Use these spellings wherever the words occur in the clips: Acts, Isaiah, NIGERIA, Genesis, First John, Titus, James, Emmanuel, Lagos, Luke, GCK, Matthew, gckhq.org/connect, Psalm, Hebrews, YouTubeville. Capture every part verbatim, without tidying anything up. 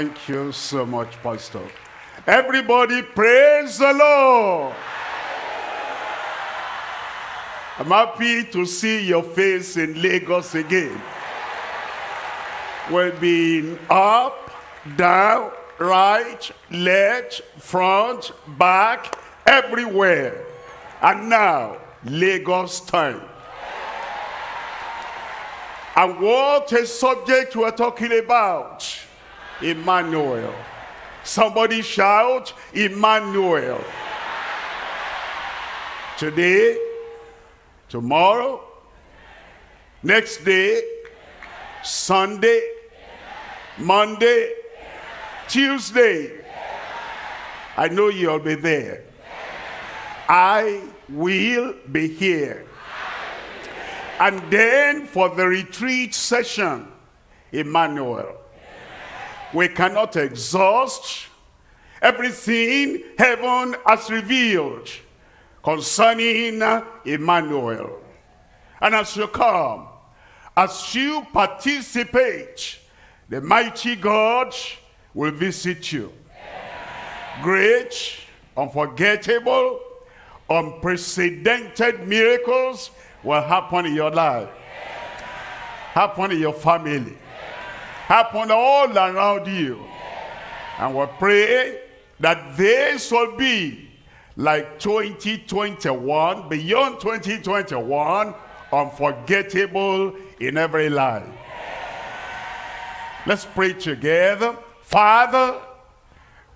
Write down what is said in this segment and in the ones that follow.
Thank you so much, Pastor. Everybody praise the Lord. I'm happy to see your face in Lagos again. We've been up, down, right, left, front, back, everywhere. And now, Lagos time. And what a subject we're talking about. Emmanuel. Somebody shout, Emmanuel. Today, tomorrow, next day, Sunday, Monday, Tuesday. I know you'll be there. I will be here. And then for the retreat session, Emmanuel. We cannot exhaust everything heaven has revealed concerning Emmanuel. And as you come, as you participate, the mighty God will visit you. Great, unforgettable, unprecedented miracles will happen in your life, happen in your family, happen all around you. And we pray that this will be like twenty twenty-one, beyond twenty twenty-one, unforgettable in every life. Let's pray together. Father,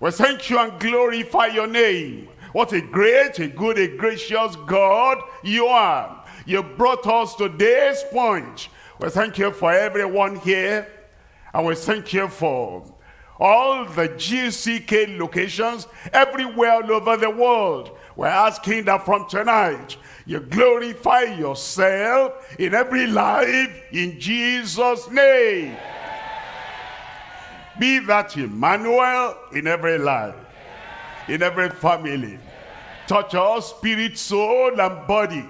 we thank you and glorify your name. What a great, a good, a gracious God you are. You brought us to this point. We thank you for everyone here. And we thank you for all the G C K locations everywhere all over the world. We're asking that from tonight, you glorify yourself in every life in Jesus' name. Yeah. Be that Emmanuel in every life, yeah. in every family. Yeah. Touch our spirit, soul, and body.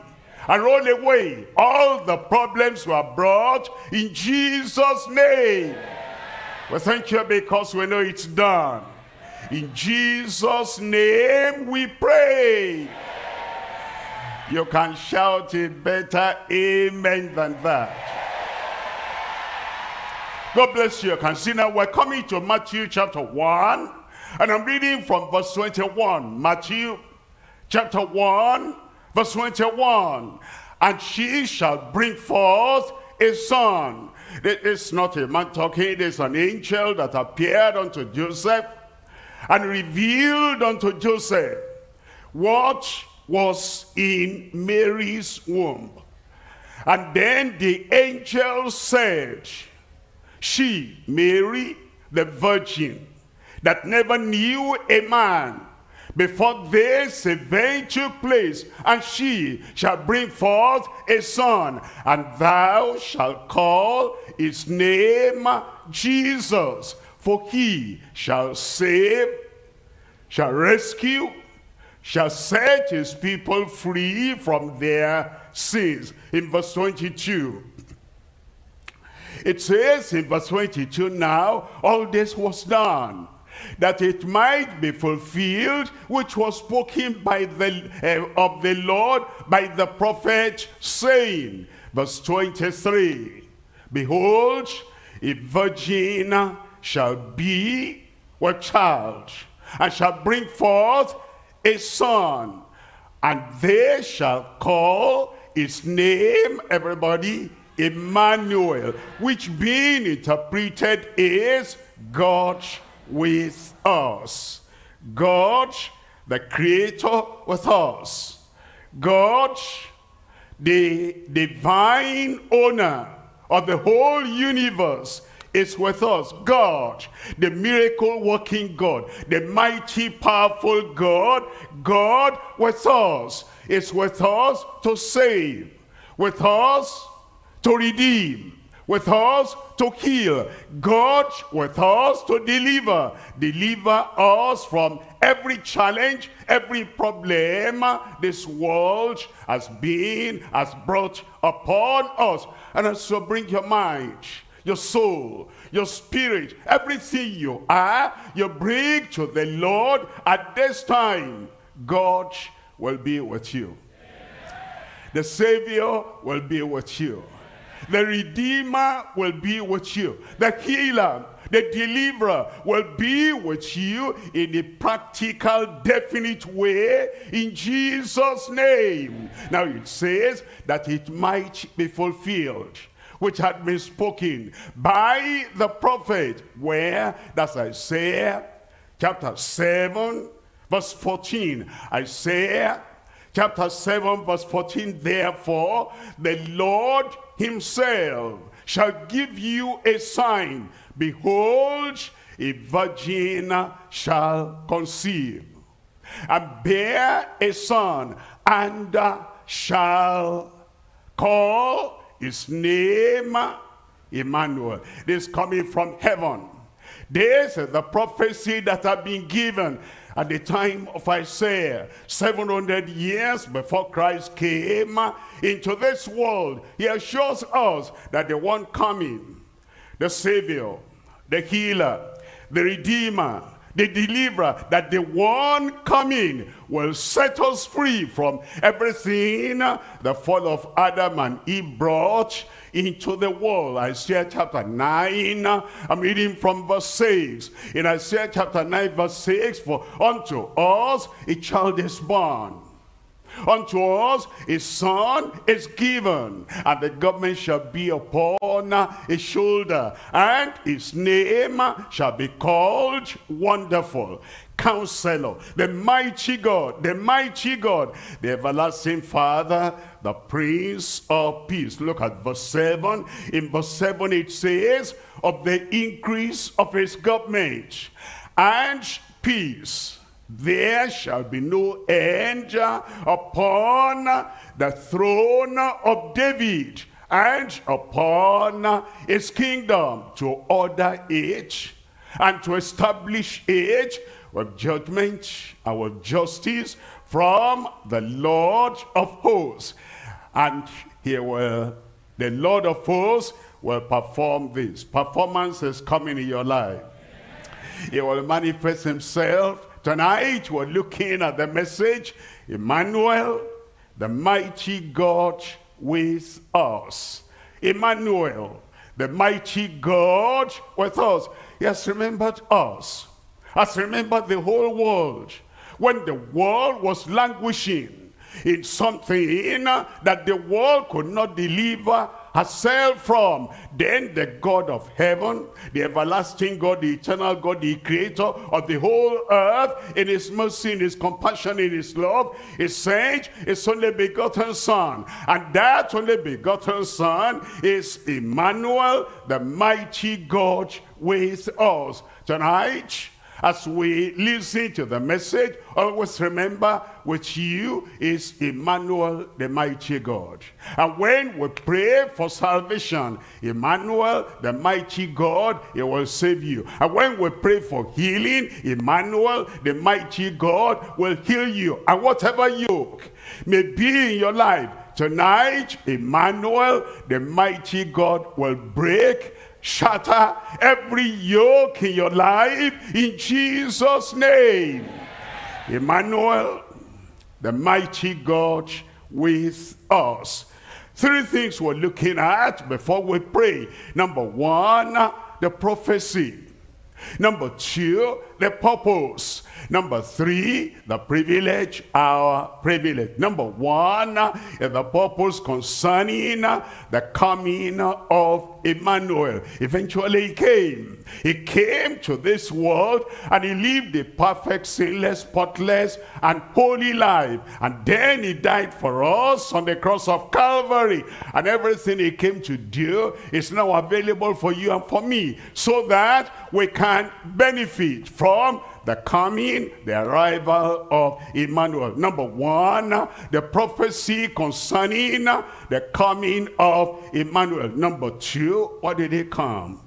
And roll away all the problems were brought in Jesus' name. We thank you because we know it's done. In Jesus' name we pray. You can shout a better amen than that. God bless you. You can see now we're coming to Matthew chapter one. And I'm reading from verse twenty-one. Matthew chapter one. Verse twenty-one, and she shall bring forth a son. It's not a man talking, it's an angel that appeared unto Joseph and revealed unto Joseph what was in Mary's womb. And then the angel said, she, Mary, the virgin, that never knew a man, before this event took place, and she shall bring forth a son, and thou shalt call his name Jesus, for he shall save, shall rescue, shall set his people free from their sins. In verse twenty-two, it says in verse twenty-two, now all this was done, that it might be fulfilled, which was spoken by the uh, of the Lord by the prophet, saying, verse twenty-three, behold, a virgin shall be with child, and shall bring forth a son, and they shall call his name, everybody, Emmanuel, which being interpreted is God with us. God, the creator, with us. God, the divine owner of the whole universe, is with us. God, the miracle working God, the mighty powerful God, God with us, is with us to save, with us to redeem, with us to heal, God with us to deliver. Deliver us from every challenge, every problem this world has been, has brought upon us. And so bring your mind, your soul, your spirit, everything you are, you bring to the Lord. At this time, God will be with you. The Savior will be with you. The Redeemer will be with you. The Healer, the Deliverer will be with you in a practical, definite way in Jesus' name. Now it says that it might be fulfilled, which had been spoken by the prophet. Where? That's Isaiah chapter seven, verse fourteen. Isaiah chapter seven, verse fourteen. Therefore, the Lord himself shall give you a sign. Behold, a virgin shall conceive and bear a son, and shall call his name Emmanuel. This coming from heaven. This is the prophecy that had been given at the time of Isaiah, seven hundred years before Christ came into this world. He assures us that the one coming, the Savior, the Healer, the Redeemer, the Deliverer, that the one coming will set us free from everything the fall of Adam and Eve brought into the world. Isaiah chapter nine, I'm reading from verse six. In Isaiah chapter nine, verse six, for unto us a child is born, unto us a son is given, and the government shall be upon his shoulder, and his name shall be called Wonderful Counselor, the Mighty God, the Mighty God, the Everlasting Father, the Prince of Peace. Look at verse seven. In verse seven it says, of the increase of his government and peace, there shall be no end upon the throne of David and upon his kingdom, to order it and to establish it with judgment and with justice from the Lord of hosts. And he will, the Lord of hosts will perform this. Performance is coming in your life. He will manifest himself. Tonight we're looking at the message, Emmanuel, the Mighty God with us. Emmanuel, the Mighty God with us. He has remembered us, has remembered the whole world. When the world was languishing in something that the world could not deliver herself from, then the God of heaven, the everlasting God, the eternal God, the creator of the whole earth, in his mercy, in his compassion, in his love, he sent his only begotten son. And that only begotten son is Emmanuel, the Mighty God with us. Tonight, as we listen to the message, always remember, with you is Emmanuel, the Mighty God. And when we pray for salvation, Emmanuel, the Mighty God, he will save you. And when we pray for healing, Emmanuel, the Mighty God, will heal you. And whatever yoke may be in your life, tonight, Emmanuel, the Mighty God, will break, shatter every yoke in your life in Jesus' name. Emmanuel, the Mighty God with us. Three things we're looking at before we pray. Number one, the prophecy. Number two, the purpose. Number three, the privilege, our privilege. Number one, the purpose concerning the coming of Emmanuel. Eventually he came. He came to this world and he lived a perfect, sinless, spotless, and holy life. And then he died for us on the cross of Calvary. And everything he came to do is now available for you and for me, so that we can benefit from the coming, the arrival of Emmanuel. Number one, the prophecy concerning the coming of Emmanuel. Number two, why did he come?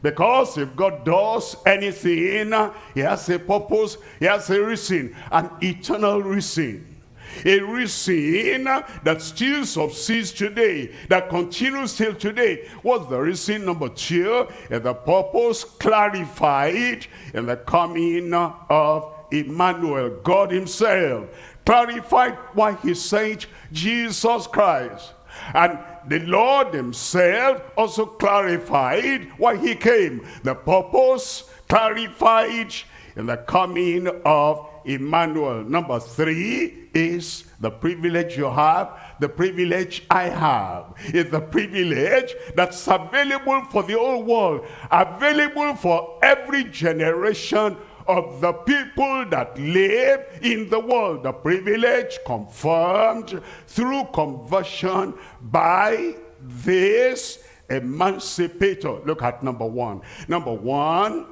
Because if God does anything, he has a purpose, he has a reason, an eternal reason. A real sin that still subsists today, that continues till today. What's the reason? Number two, and the purpose clarified in the coming of Emmanuel, God himself, clarified why he sent Jesus Christ. And the Lord himself also clarified why he came. The purpose clarified in the coming of Emmanuel. Number three is the privilege you have, the privilege I have. It's the privilege that's available for the whole world, available for every generation of the people that live in the world. The privilege confirmed through conversion by this emancipator. Look at number one. Number one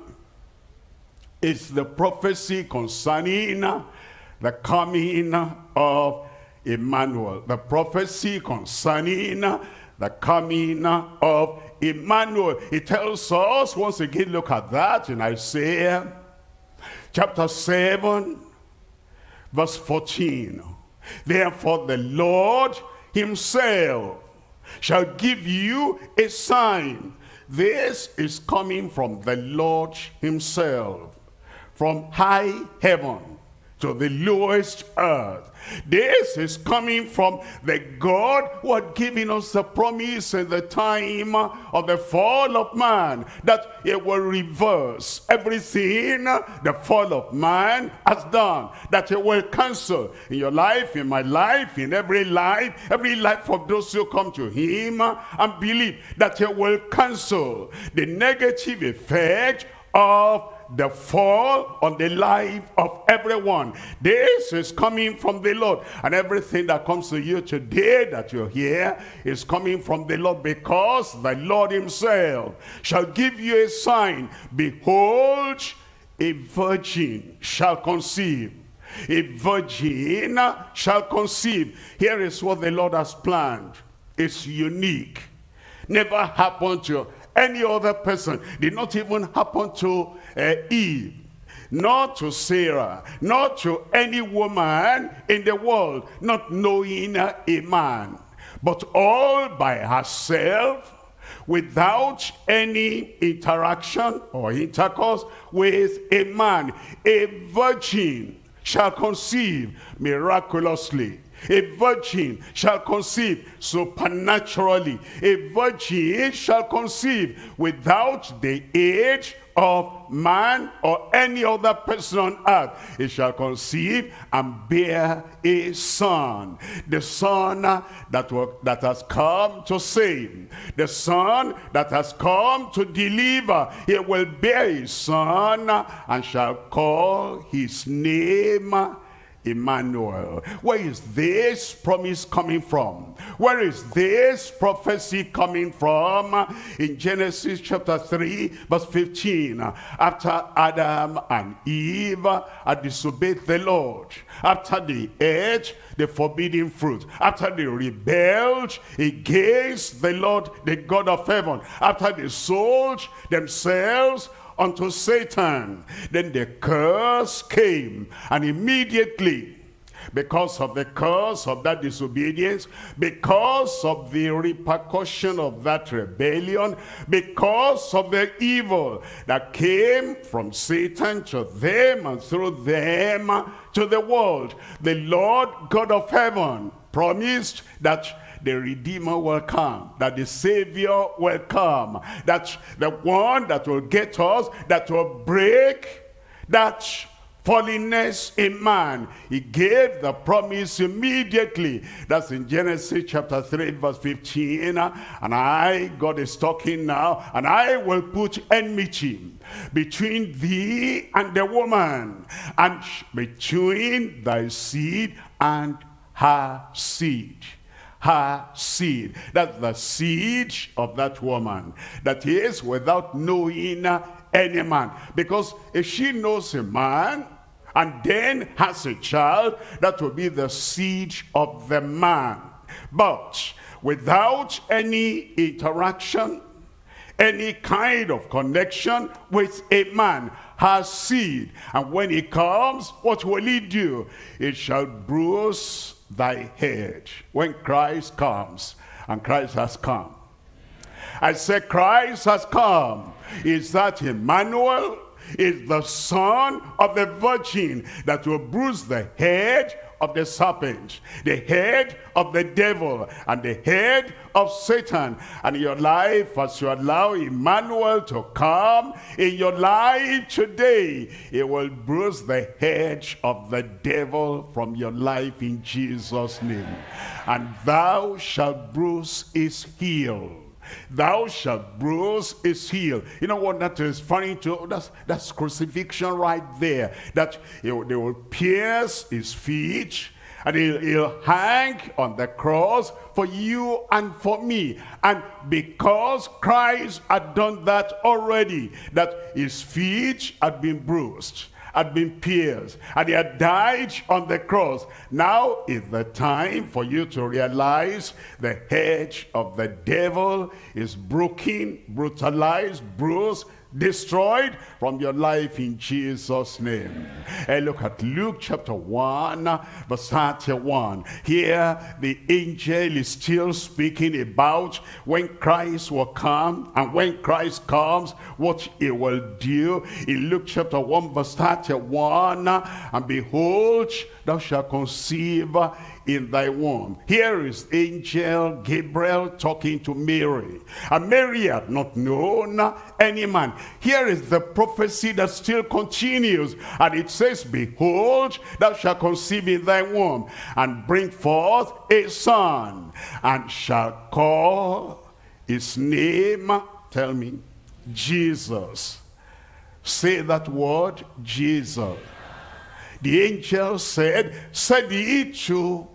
is the prophecy concerning the coming of Emmanuel. The prophecy concerning the coming of Emmanuel. It tells us, once again, look at that in Isaiah chapter seven, verse fourteen. Therefore the Lord himself shall give you a sign. This is coming from the Lord himself, from high heaven to the lowest earth. This is coming from the God who had given us the promise in the time of the fall of man, that it will reverse everything the fall of man has done, that it will cancel in your life, in my life, in every life, every life of those who come to him and believe, that it will cancel the negative effect of the fall on the life of everyone. This is coming from the Lord, and everything that comes to you today that you hear is coming from the Lord, because the Lord himself shall give you a sign. Behold, a virgin shall conceive. A virgin shall conceive. Here is what the Lord has planned. It's unique. Never happened to any other person. Did not even happen to uh, Eve, not to Sarah, not to any woman in the world, not knowing a man, but all by herself, without any interaction or intercourse with a man. A virgin shall conceive miraculously. A virgin shall conceive supernaturally. A virgin shall conceive without the aid of man or any other person on earth. It shall conceive and bear a son. The son that, will, that has come to save. The son that has come to deliver. He will bear his son and shall call his name Emmanuel. Where is this promise coming from? Where is this prophecy coming from? In Genesis chapter three, verse fifteen, after Adam and Eve had disobeyed the Lord, after they ate the forbidden fruit, after they rebelled against the Lord, the God of heaven, after they sold themselves unto Satan, then the curse came, and immediately, because of the curse of that disobedience, because of the repercussion of that rebellion, because of the evil that came from Satan to them and through them to the world, the Lord God of heaven promised that the Redeemer will come, that the Savior will come, that the one that will get us, that will break that fallenness in man. He gave the promise immediately. That's in Genesis chapter three, verse fifteen. And I, God is talking now, and I will put enmity between thee and the woman, and between thy seed and her seed. Her seed, that's the seed of that woman, that is without knowing any man. Because if she knows a man and then has a child, that will be the seed of the man. But without any interaction, any kind of connection with a man has seed. And when he comes, what will he do? It shall bruise thy head. When Christ comes, and Christ has come. I said Christ has come. Is that Emmanuel? Is the Son of the Virgin that will bruise the head of the serpent, the head of the devil, and the head of Satan. And in your life, as you allow Emmanuel to come in your life today, it will bruise the head of the devil from your life in Jesus' name. And thou shalt bruise his heel. Thou shalt bruise his heel. You know what that is funny to? That's, that's crucifixion right there. That they will pierce his feet, and he'll, he'll hang on the cross for you and for me. And because Christ had done that already, that his feet had been bruised, had been pierced, and he had died on the cross. Now is the time for you to realize the head of the devil is broken, brutalized, bruised, destroyed from your life in Jesus' name. And look at Luke chapter one, verse thirty-one. Here the angel is still speaking about when Christ will come, and when Christ comes, what he will do. In Luke chapter one, verse thirty-one, and behold, thou shalt conceive in thy womb. Here is angel Gabriel talking to Mary. And Mary had not known any man. Here is the prophecy that still continues. And it says, behold, thou shalt conceive in thy womb, and bring forth a son, and shall call his name, tell me, Jesus. Say that word, Jesus. The angel said, said it to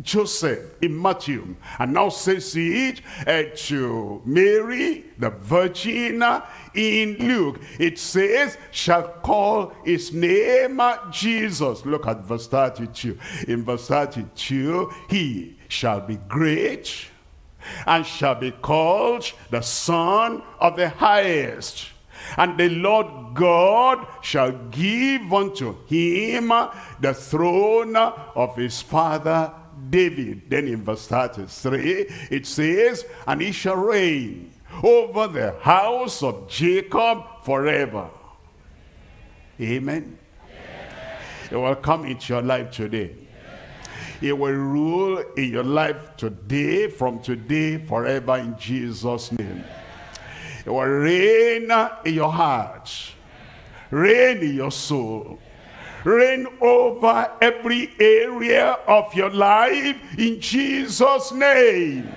Joseph in Matthew, and now says it uh, to Mary, the Virgin, in Luke. It says, shall call his name Jesus. Look at verse thirty-two. In verse thirty-two, he shall be great and shall be called the Son of the Highest. And the Lord God shall give unto him the throne of his father David. Then in verse thirty-three, it says, and he shall reign over the house of Jacob forever. Amen. Amen. It will come into your life today. It will rule in your life today, from today, forever, in Jesus' name. It will reign in your heart, reign in your soul, reign over every area of your life in Jesus' name.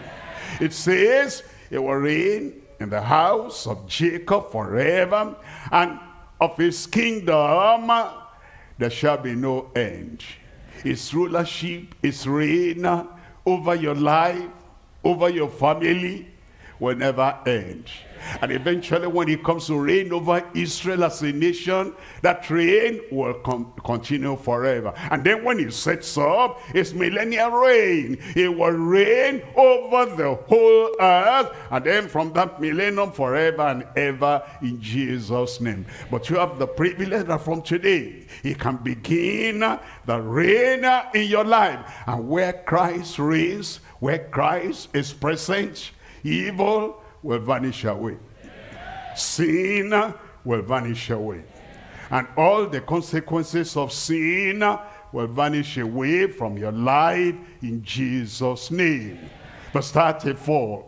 It says it will reign in the house of Jacob forever, and of his kingdom there shall be no end. His rulership, his reign over your life, over your family, will never end. And eventually, when he comes to reign over Israel as a nation, that reign will continue forever. And then when he sets up his millennial reign, he will reign over the whole earth, and then from that millennium, forever and ever, in Jesus' name. But you have the privilege that from today, he can begin the reign in your life. And where Christ reigns, where Christ is present, evil will vanish away. Amen. Sin will vanish away. Amen. And all the consequences of sin will vanish away from your life in Jesus' name. Amen. Verse thirty-four.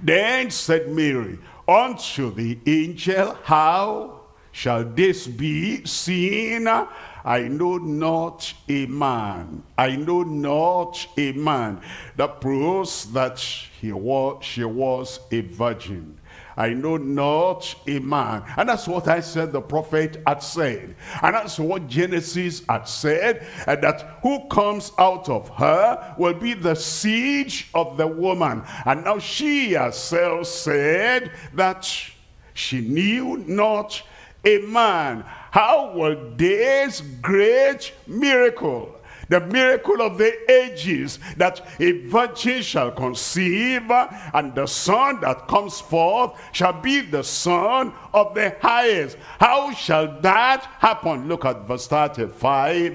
Then said Mary unto the angel, how shall this be, seeing I know not a man? I know not a man. That proves that he was, she was a virgin. I know not a man. And that's what I said the prophet had said. And that's what Genesis had said, and that who comes out of her will be the seed of the woman. And now she herself said that she knew not a man. How will this great miracle the miracle of the ages, that a virgin shall conceive, and the son that comes forth shall be the son of the highest. How shall that happen? Look at verse thirty-five.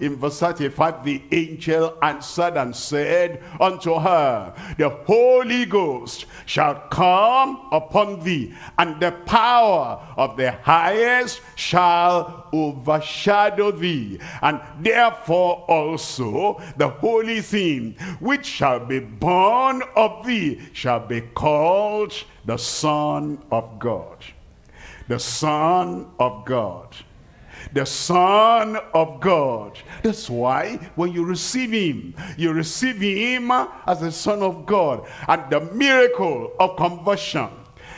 In verse thirty-five, the angel answered and said unto her, the Holy Ghost shall come upon thee, and the power of the highest shall overshadow thee, and therefore also the holy thing which shall be born of thee shall be called the Son of God. The Son of God. The Son of God. That's why when you receive him, you receive him as the Son of God. And the miracle of conversion,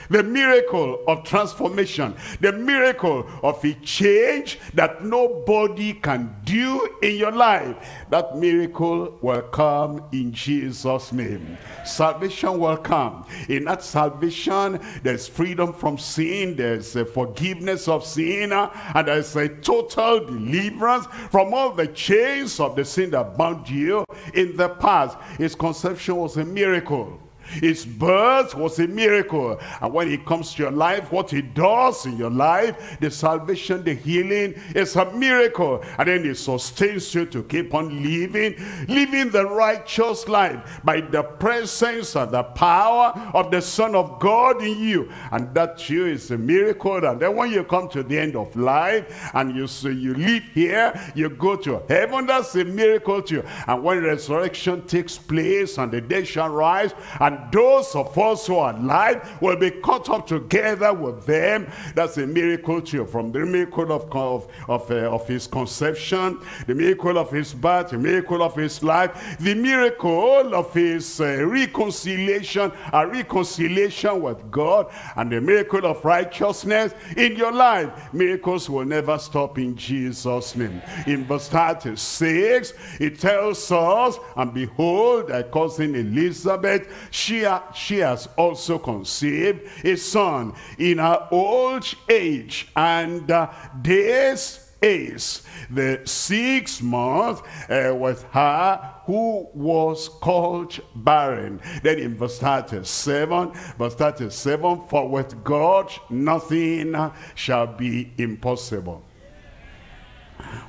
the miracle of transformation, the miracle of a change that nobody can do in your life, that miracle will come in Jesus' name. Salvation will come. In that salvation, there's freedom from sin, there's a forgiveness of sin, and there's a total deliverance from all the chains of the sin that bound you in the past. His conception was a miracle. His birth was a miracle. And when it comes to your life, what he does in your life, the salvation, the healing, is a miracle. And then it sustains you to keep on living, living the righteous life by the presence and the power of the Son of God in you. And that you is a miracle. And then when you come to the end of life and you say you live here, you go to heaven, that's a miracle to you. And when resurrection takes place and the dead shall rise, and those of us who are alive will be caught up together with them. That's a miracle to you. From the miracle of, of, of, uh, of his conception, the miracle of his birth, the miracle of his life, the miracle of his uh, reconciliation, a reconciliation with God, and the miracle of righteousness in your life. Miracles will never stop in Jesus' name. In verse thirty-six, it tells us, and behold, thy cousin Elizabeth, She, ha she has also conceived a son in her old age, and uh, this is the sixth month uh, with her who was called barren. Then in verse thirty-seven, verse thirty-seven, for with God nothing shall be impossible.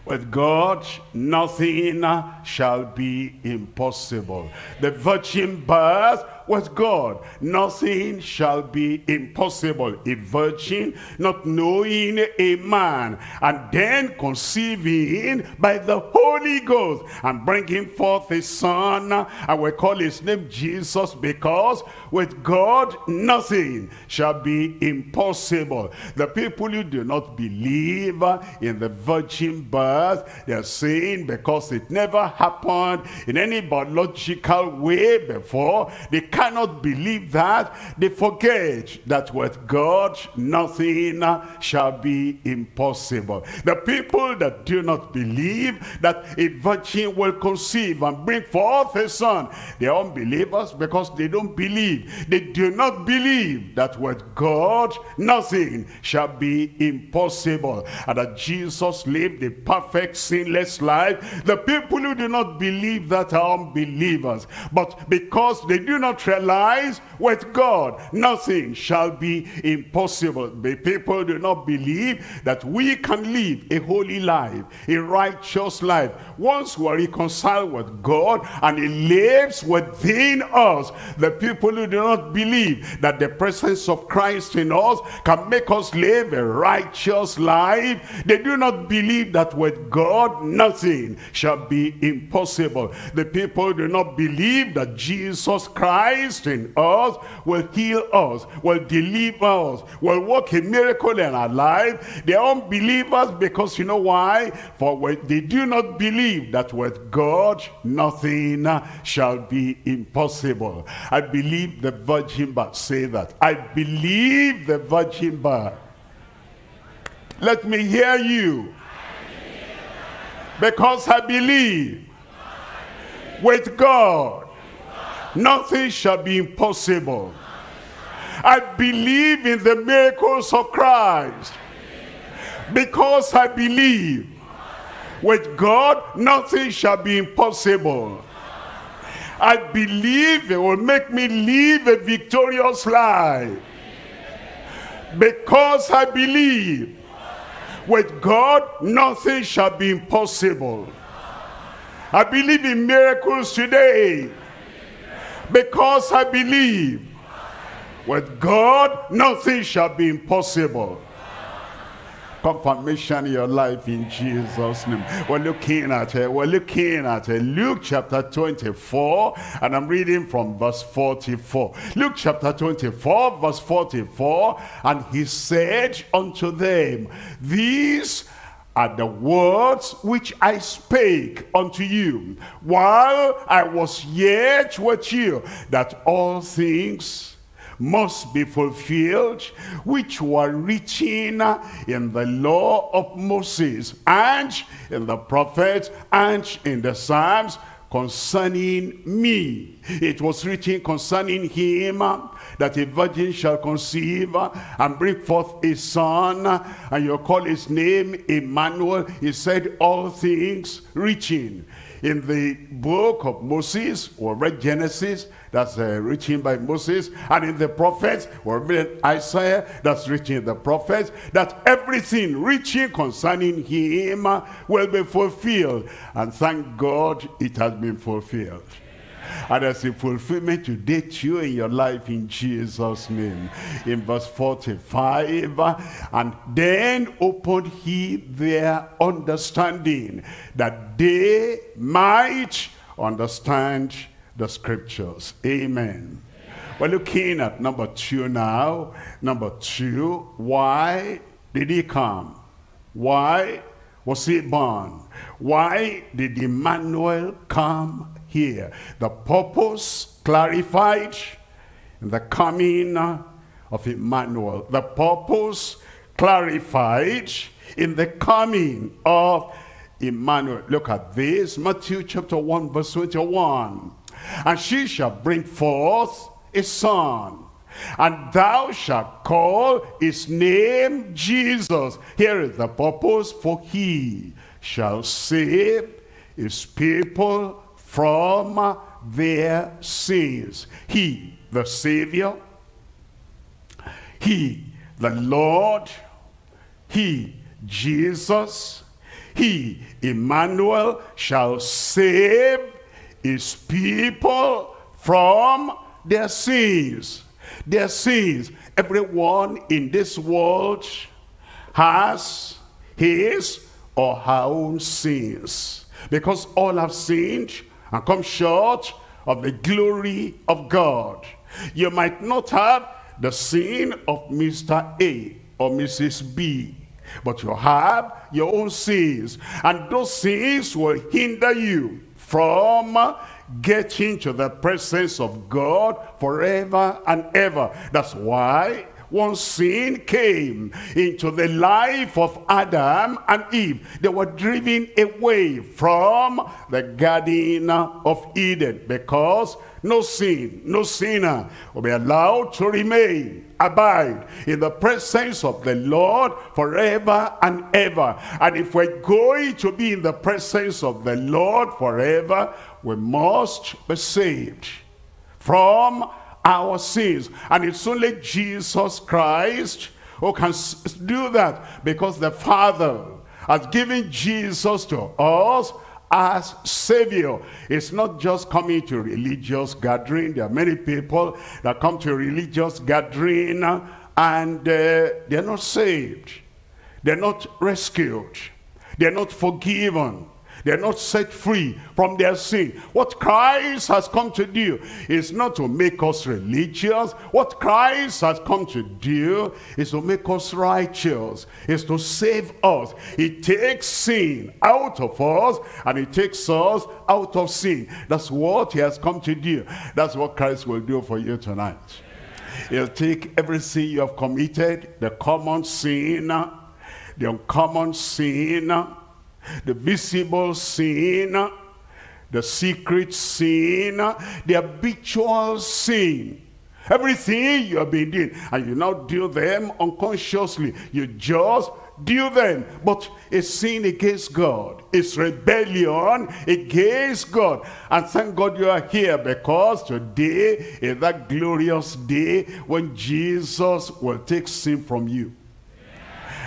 With God, nothing shall be impossible. The virgin birth, with God, nothing shall be impossible. A virgin not knowing a man, and then conceiving by the Holy Ghost, and bringing forth a son, and we call his name Jesus, because with God nothing shall be impossible. The people who do not believe in the virgin birth, they are saying because it never happened in any biological way before, they can't cannot believe that. They forget that with God nothing shall be impossible. The people that do not believe that a virgin will conceive and bring forth a son, they are unbelievers because they don't believe. They do not believe that with God nothing shall be impossible, and that Jesus lived a perfect sinless life. The people who do not believe that are unbelievers, but because they do not realize with God nothing shall be impossible, the people do not believe that we can live a holy life, a righteous life. Once we are reconciled with God and he lives within us, the people who do not believe that the presence of Christ in us can make us live a righteous life, they do not believe that with God nothing shall be impossible. The people do not believe that Jesus Christ in us will heal us, will deliver us, will work a miracle in our life. They are unbelievers because you know why? For they do not believe that with God nothing shall be impossible. I believe the virgin birth. Say that. I believe the virgin birth. Let me hear you. Because I believe with God nothing shall be impossible. I believe in the miracles of Christ. Because I believe With God, nothing shall be impossible. I believe it will make me live a victorious life. Because I believe, with God, nothing shall be impossible. I believe in miracles today. Because I believe, with God, nothing shall be impossible. Confirmation in your life in Jesus' name. We're looking at it. We're looking at it. Luke chapter twenty-four, and I'm reading from verse forty-four. Luke chapter twenty-four, verse forty-four. And he said unto them, these are the words which I spake unto you while I was yet with you, that all things must be fulfilled, which were written in the law of Moses, and in the prophets, and in the Psalms, concerning me. It was written concerning him, that a virgin shall conceive and bring forth a son, and you'll call his name Emmanuel. He said all things written in the book of Moses, or read Genesis, that's uh, written by Moses, and in the prophets, or read Isaiah, that's written in the prophets, that everything written concerning him will be fulfilled. And thank God it has been fulfilled. And there's a fulfillment today to you in your life in Jesus' name. In verse forty-five, and then opened he their understanding, that they might understand the scriptures. Amen. We're looking at number two now. Number two, why did he come? Why was he born? Why did Emmanuel come here? The purpose clarified in the coming of Emmanuel. The purpose clarified in the coming of Emmanuel. Look at this. Matthew chapter one verse twenty-one. And she shall bring forth a son, and thou shalt call his name Jesus. Here is the purpose. For he shall save his people from their sins. He, the Savior, he, the Lord, he, Jesus, he, Emmanuel, shall save his people from their sins. Their sins. Everyone in this world has his or her own sins, because all have sinned and come short of the glory of God. You might not have the sin of Mister A or Missus B, but you have your own sins, and those sins will hinder you from getting to the presence of God forever and ever. That's why one sin came into the life of Adam and Eve. They were driven away from the Garden of Eden, because no sin, no sinner will be allowed to remain, abide in the presence of the Lord forever and ever. And if we're going to be in the presence of the Lord forever, we must be saved from our sins. And it's only Jesus Christ who can do that, because the Father has given Jesus to us as Savior. It's not just coming to religious gathering. There are many people that come to religious gathering and uh, they're not saved, they're not rescued, they're not forgiven, they're not set free from their sin. What Christ has come to do is not to make us religious. What Christ has come to do is to make us righteous, is to save us. He takes sin out of us, and he takes us out of sin. That's what he has come to do. That's what Christ will do for you tonight. He'll take every sin you have committed, the common sin, the uncommon sin, the visible sin, the secret sin, the habitual sin, Everything you have been doing, and you now do them unconsciously. You just do them. But it's sin against God. It's rebellion against God. And thank God you are here, because today is that glorious day when Jesus will take sin from you.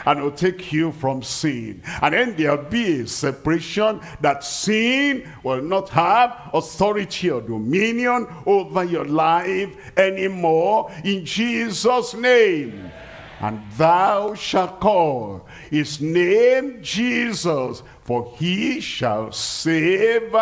And will take you from sin. And then there will be a separation that sin will not have authority or dominion over your life anymore, in Jesus' name. And thou shalt call his name Jesus, for he shall save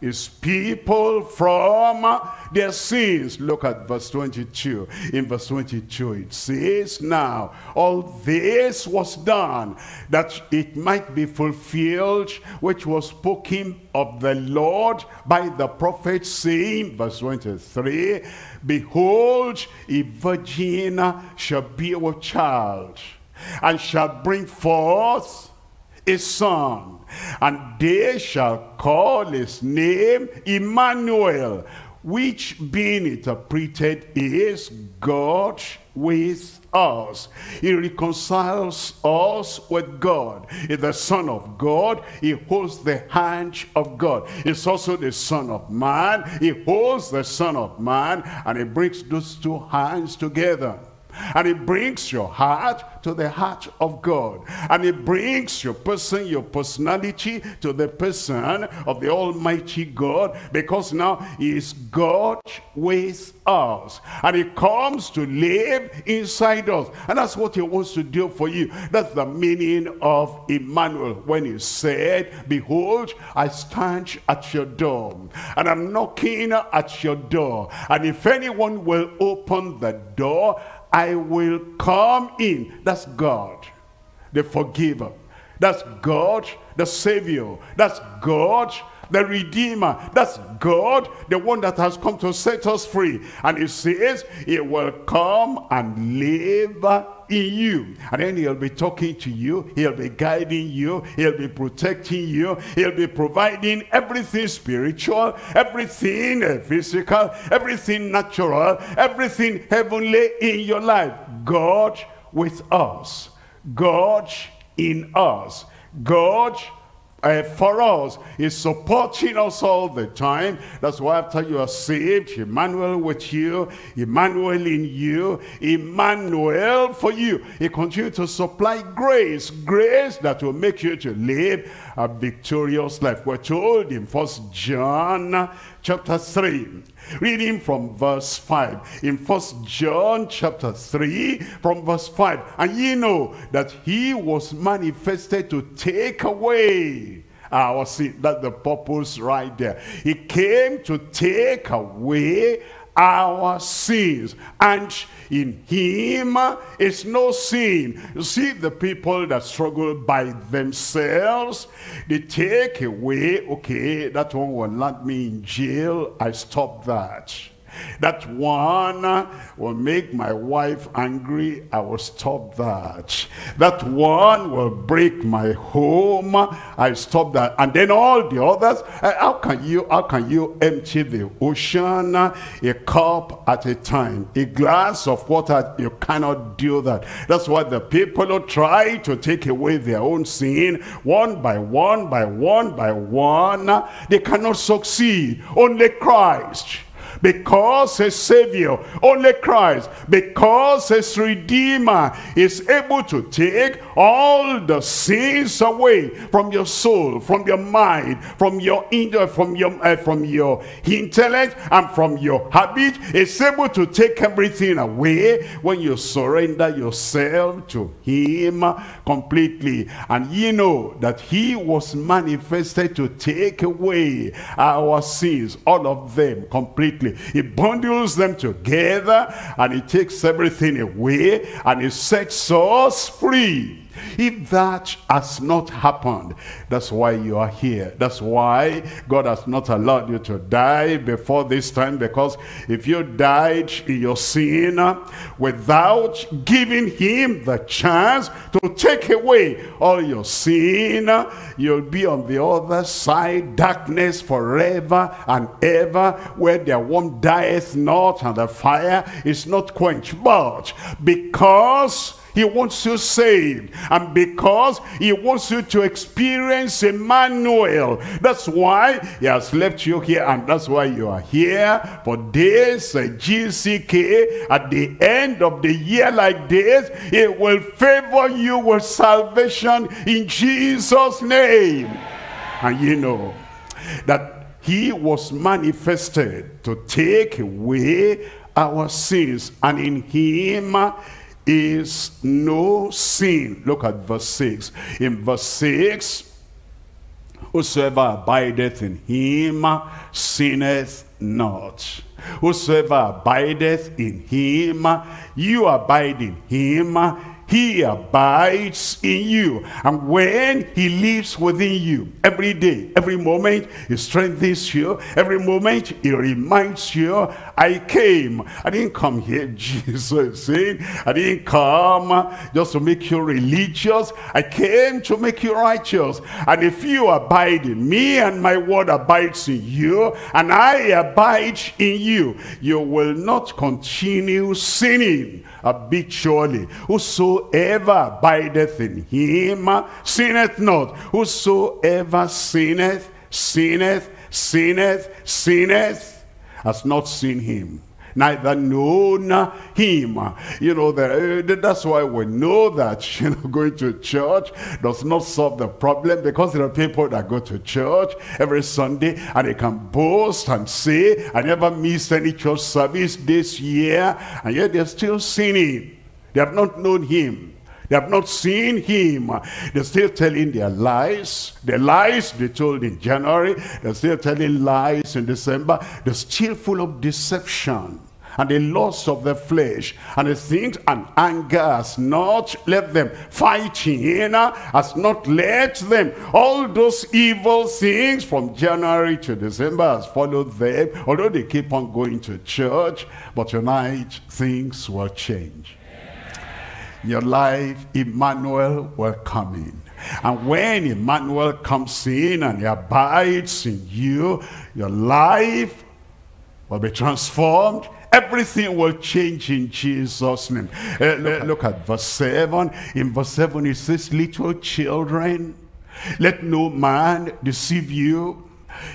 his people from their sins. Look at verse twenty-two. In verse twenty-two it says, now all this was done that it might be fulfilled which was spoken of the Lord by the prophet, saying, verse twenty-three, behold, a virgin shall be with child, and shall bring forth a son, and they shall call his name Emmanuel, which being interpreted is God with us. He reconciles us with God. He's the Son of God. He holds the hand of God. He's also the Son of Man. He holds the Son of Man, and he brings those two hands together. And it brings your heart to the heart of God. And it brings your person, your personality to the person of the Almighty God. Because now he is God with us. And he comes to live inside us. And that's what he wants to do for you. That's the meaning of Emmanuel, when he said, behold, I stand at your door. And I'm knocking at your door. And if anyone will open the door, I will come in. That's God, the forgiver. That's God, the Savior. That's God, the Redeemer. That's God, the one that has come to set us free. And he says, he will come and live in you. And then he'll be talking to you. He'll be guiding you. He'll be protecting you. He'll be providing everything spiritual, everything physical, everything natural, everything heavenly in your life. God with us. God in us. God Uh, for us, is supporting us all the time. That's why after you are saved, Emmanuel with you, Emmanuel in you, Emmanuel for you. He continues to supply grace, grace that will make you to live a victorious life. We're told in First John chapter three, reading from verse five. In First John chapter three, from verse five, and ye know that he was manifested to take away our sin. That's the purpose right there. He came to take away our sins, and in him is no sin. You see, the people that struggle by themselves, they take away, okay, that one will land me in jail, I stop that. That one will make my wife angry, I will stop that. That one will break my home, I stop that. And then all the others, how can you, how can you empty the ocean a cup at a time, a glass of water? You cannot do that. That's why the people who try to take away their own sin, one by one, by one, by one, they cannot succeed. Only Christ. Because his Savior, only Christ, because his Redeemer is able to take all the sins away from your soul, from your mind, from your from your uh, from your intellect, and from your habit. It's able to take everything away when you surrender yourself to him completely. And you know that he was manifested to take away our sins, all of them completely. He bundles them together, and he takes everything away, and he sets us free. If that has not happened, that's why you are here. That's why God has not allowed you to die before this time, because if you died in your sin without giving him the chance to take away all your sin, you'll be on the other side, darkness forever and ever, where their worm dieth not and the fire is not quenched. But because he wants you saved, and because he wants you to experience Emmanuel, that's why he has left you here, and that's why you are here for this uh, G C K. At the end of the year like this, he will favor you with salvation in Jesus' name. And you know that he was manifested to take away our sins, and in him is no sin. Look at verse six. In verse six, whosoever abideth in him sinneth not. Whosoever abideth in him, you abide in him, he abides in you. And when he lives within you, every day, every moment, he strengthens you. Every moment, he reminds you, I came. I didn't come here, Jesus said. I didn't come just to make you religious. I came to make you righteous. And if you abide in me and my word abides in you, and I abide in you, you will not continue sinning habitually. Whoso Whosoever abideth in him sinneth not. Whosoever sinneth, sinneth, sinneth, sinneth, has not seen him, neither known him. You know, the, that's why we know that, you know, going to church does not solve the problem, because there are people that go to church every Sunday and they can boast and say, I never missed any church service this year, and yet they're still sinning. They have not known him. They have not seen him. They're still telling their lies. The lies they told in January, they're still telling lies in December. They're still full of deception and the loss of the flesh. And the things and anger has not left them. Fighting has not left them. All those evil things from January to December has followed them, although they keep on going to church. But tonight, things will change. Your life, Emmanuel will come in. And when Emmanuel comes in and he abides in you, your life will be transformed. Everything will change in Jesus' name. Uh, look, look at verse seven. In verse seven it says, little children, let no man deceive you.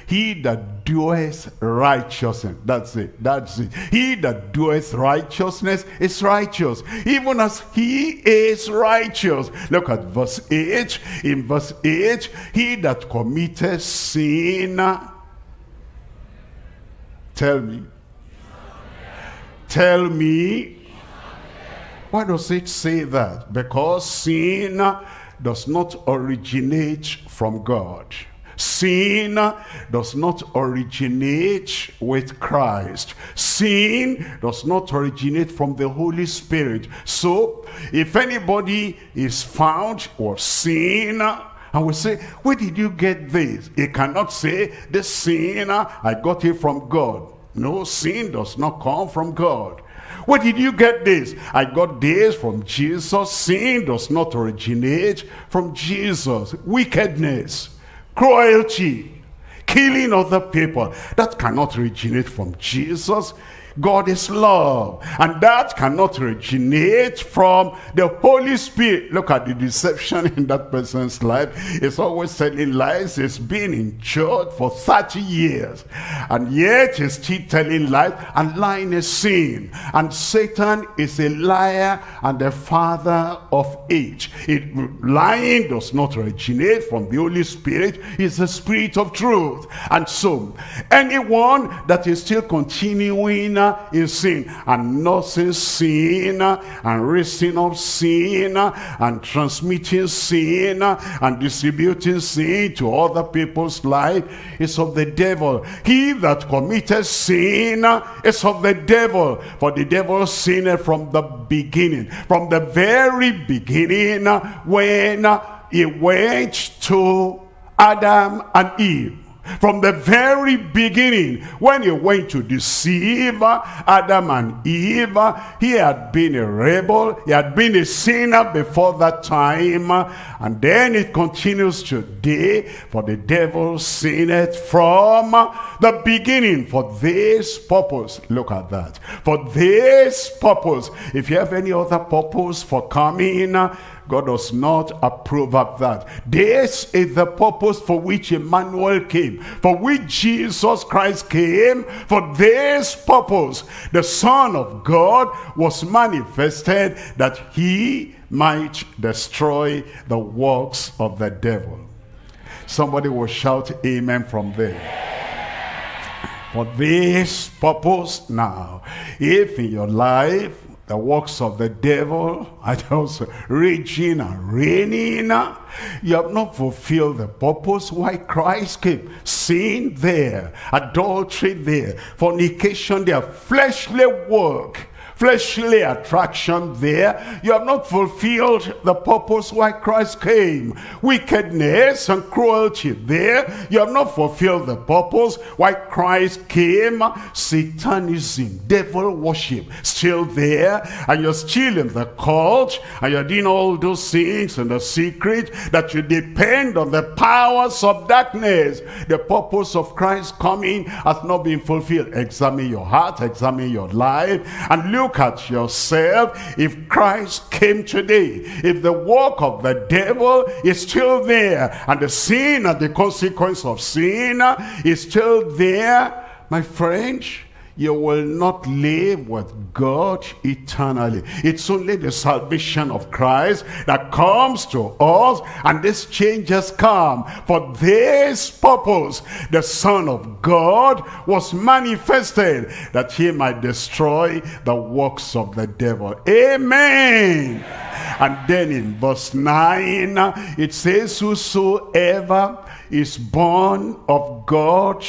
He that doeth righteousness, that's it, that's it. He that doeth righteousness is righteous, even as he is righteous. Look at verse eight. In verse eight, he that committeth sin, tell me, tell me, why does it say that? Because sin does not originate from God. Sin does not originate with Christ. Sin does not originate from the Holy Spirit. So, if anybody is found with sin, and we say, where did you get this? He cannot say, this sin, I got it from God. No, sin does not come from God. Where did you get this? I got this from Jesus. Sin does not originate from Jesus. Wickedness, cruelty, killing other people, that cannot originate from Jesus. God is love, and that cannot originate from the Holy Spirit. Look at the deception in that person's life. It's always telling lies. It's been in church for thirty years, and yet it's still telling lies, and lying is sin. And Satan is a liar and the father of age. It, lying does not originate from the Holy Spirit. It's the spirit of truth. And so anyone that is still continuing in sin, and nursing sin, and raising up sin, and transmitting sin, and distributing sin to other people's life is of the devil. He that committed sin is of the devil, for the devil sinned from the beginning, from the very beginning when he went to Adam and Eve. From the very beginning, when he went to deceive Adam and Eve, he had been a rebel, he had been a sinner before that time, and then it continues today. For the devil sinned from the beginning for this purpose. Look at that. For this purpose. If you have any other purpose for coming, God does not approve of that. This is the purpose for which Emmanuel came, for which Jesus Christ came. For this purpose, the Son of God was manifested, that he might destroy the works of the devil. Somebody will shout amen from there. For this purpose now, if in your life the works of the devil are just raging and reigning, you have not fulfilled the purpose why Christ came. Sin there, adultery there, fornication there, fleshly work, fleshly attraction there. You have not fulfilled the purpose why Christ came. Wickedness and cruelty there. You have not fulfilled the purpose why Christ came. Satanism, devil worship, still there. And you're still in the cult, and you're doing all those things in the secret, that you depend on the powers of darkness. The purpose of Christ coming has not been fulfilled. Examine your heart, examine your life, and look at yourself. If Christ came today, if the work of the devil is still there, and the sin and the consequence of sin is still there, my friend, you will not live with God eternally. It's only the salvation of Christ that comes to us, and this change has come. For this purpose, the Son of God was manifested, that he might destroy the works of the devil. Amen. And then in verse nine, it says, whosoever is born of God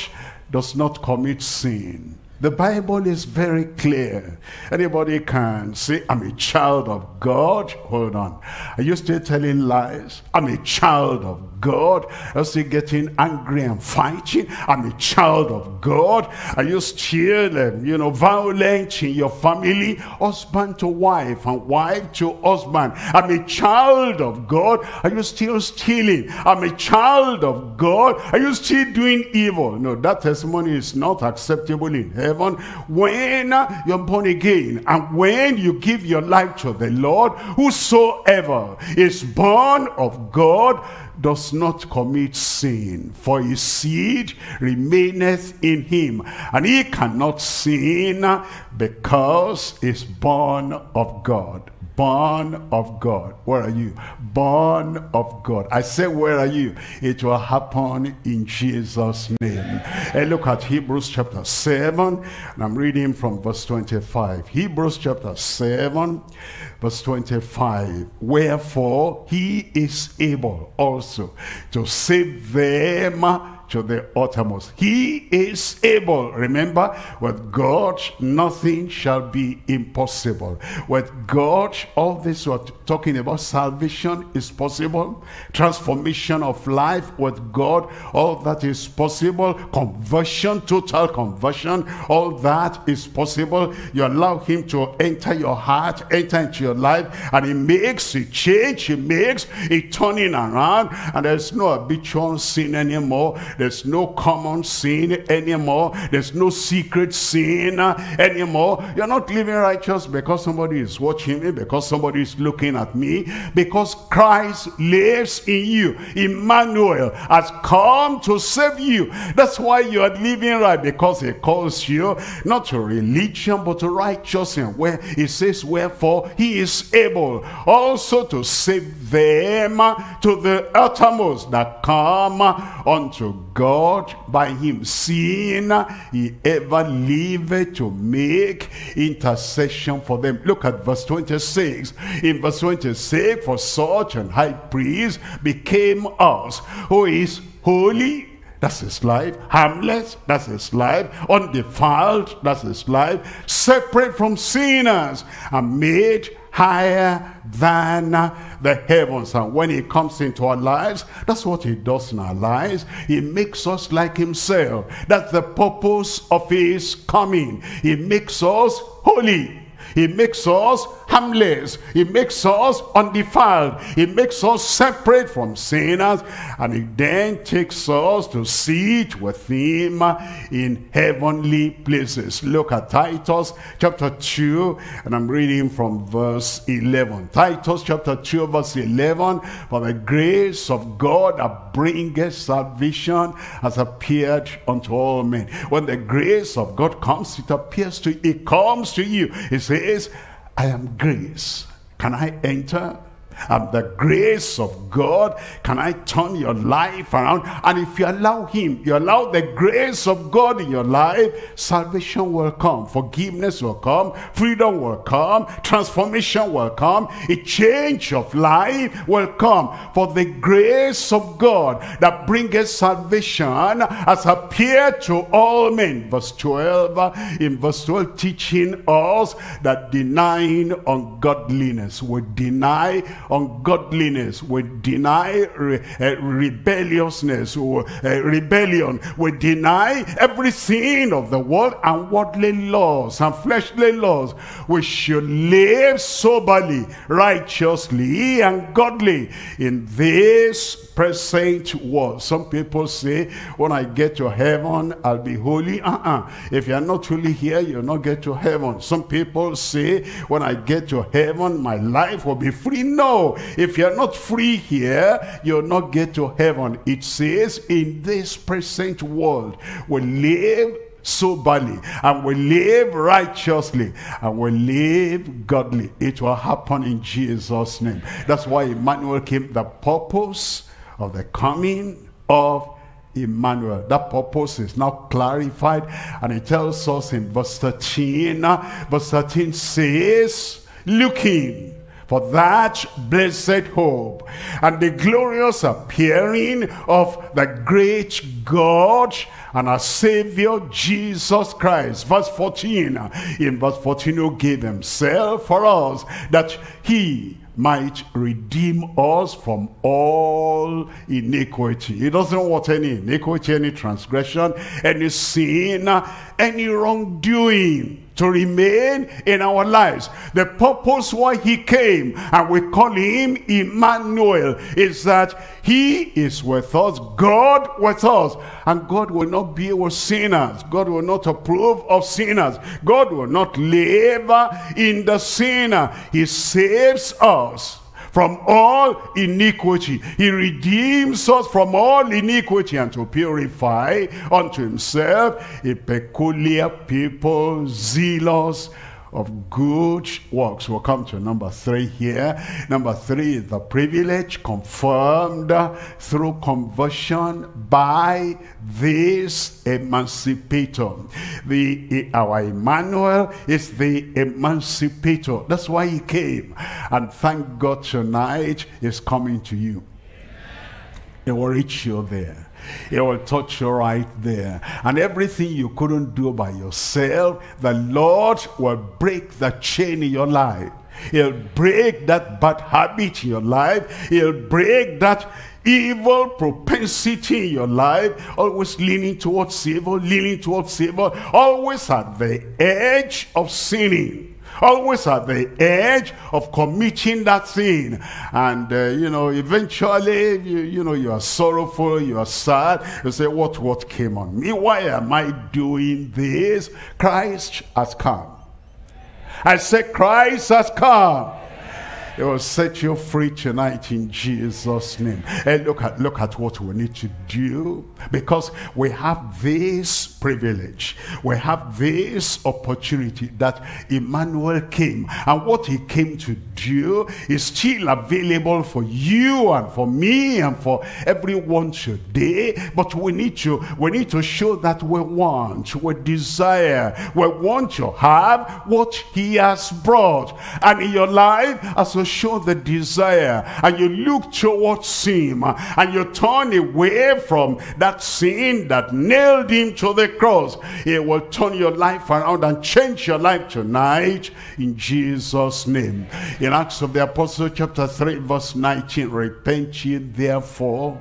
does not commit sin. The Bible is very clear. Anybody can say, I'm a child of God. Hold on. Are you still telling lies? I'm a child of God. Are you still getting angry and fighting? I'm a child of God. Are you still, um, you know, violent in your family? Husband to wife and wife to husband. I'm a child of God. Are you still stealing? I'm a child of God. Are you still doing evil? No, that testimony is not acceptable in heaven. Heaven, when you're born again and when you give your life to the Lord, whosoever is born of God does not commit sin, for his seed remaineth in him, and he cannot sin because he's born of God. Born of God. Where are you? Born of God. I say, where are you? It will happen in Jesus' name. And look at Hebrews chapter seven, and I'm reading from verse twenty-five. Hebrews chapter seven, verse twenty-five. Wherefore he is able also to save them to the uttermost. He is able. Remember, with God nothing shall be impossible. With God, all this we're talking about, salvation is possible, transformation of life with God, all that is possible, conversion, total conversion, all that is possible. You allow him to enter your heart, enter into your life, and he makes a change, he makes a turning around, and there's no habitual sin anymore. There's no common sin anymore. There's no secret sin anymore. You're not living righteous because somebody is watching me, because somebody is looking at me, because Christ lives in you. Emmanuel has come to save you. That's why you are living right, because he calls you not to religion but to righteousness, where he says, wherefore he is able also to save them to the uttermost that come unto God. God by him, seeing he ever lived to make intercession for them. Look at verse twenty-six. In verse twenty-six, for such an high priest became us, who is holy. That's his life. Harmless, that's his life. Undefiled, that's his life. Separate from sinners and made higher than the heavens. And when he comes into our lives, that's what he does in our lives. He makes us like himself. That's the purpose of his coming. He makes us holy. He makes us harmless. He makes us undefiled. He makes us separate from sinners. And he then takes us to sit with him in heavenly places. Look at Titus chapter two, and I'm reading from verse eleven. Titus chapter two, verse eleven. For the grace of God that bringeth salvation has appeared unto all men. When the grace of God comes, it appears to you. It comes to you. It says, I am grace. Can I enter? I'm the grace of God. Can I turn your life around? And if you allow him, you allow the grace of God in your life, salvation will come, forgiveness will come, freedom will come, transformation will come, a change of life will come. For the grace of God that bringeth salvation has appeared to all men. Verse twelve, in verse twelve, teaching us that denying ungodliness, we deny ungodliness, we deny re uh, rebelliousness or uh, rebellion, we deny every sin of the world and worldly laws and fleshly laws. We should live soberly, righteously, and godly in this present world. Some people say, when I get to heaven, I'll be holy. Uh-uh. If you're not holy here, you'll not get to heaven. Some people say, when I get to heaven, my life will be free. No, if you're not free here, you'll not get to heaven. It says, in this present world, we live soberly, and we live righteously, and we live godly. It will happen in Jesus' name. That's why Emmanuel came. The purpose of the coming of Emmanuel, that purpose is now clarified, and it tells us in verse thirteen. Verse thirteen says, looking for that blessed hope and the glorious appearing of the great God and our Savior Jesus Christ. Verse fourteen, in verse fourteen, who gave himself for us, that he might redeem us from all iniquity. He doesn't want any iniquity, any transgression, any sin, any wrongdoing to remain in our lives. The purpose why he came, and we call him Emmanuel, is that he is with us, God with us, and God will not be with sinners. God will not approve of sinners. God will not labor in the sinner. He saves us from all iniquity. He redeems us from all iniquity, and to purify unto himself a peculiar people, zealous of good works. We'll come to number three here. Number three is the privilege confirmed through conversion by this emancipator. The our Emmanuel is the emancipator. That's why he came. And thank God tonight is coming to you. It will reach you there. It will touch you right there. And everything you couldn't do by yourself, the Lord will break the chain in your life. He'll break that bad habit in your life. He'll break that evil propensity in your life, always leaning towards evil, leaning towards evil, always at the edge of sinning, always at the edge of committing that sin. And uh, you know, eventually you, you know you are sorrowful, you are sad, you say, what what came on me? Why am I doing this? Christ has come. I said, Christ has come. It will set you free tonight in Jesus' name. And look at look at what we need to do, because we have this privilege. We have this opportunity that Emmanuel came, and what he came to do is still available for you and for me and for everyone today. But we need to we need to show that we want, we desire, we want to have what he has brought. And in your life, as you show the desire and you look towards him and you turn away from that sin that nailed him to the cross, it will turn your life around and change your life tonight in Jesus' name. In Acts of the Apostles chapter three verse nineteen, repent ye therefore.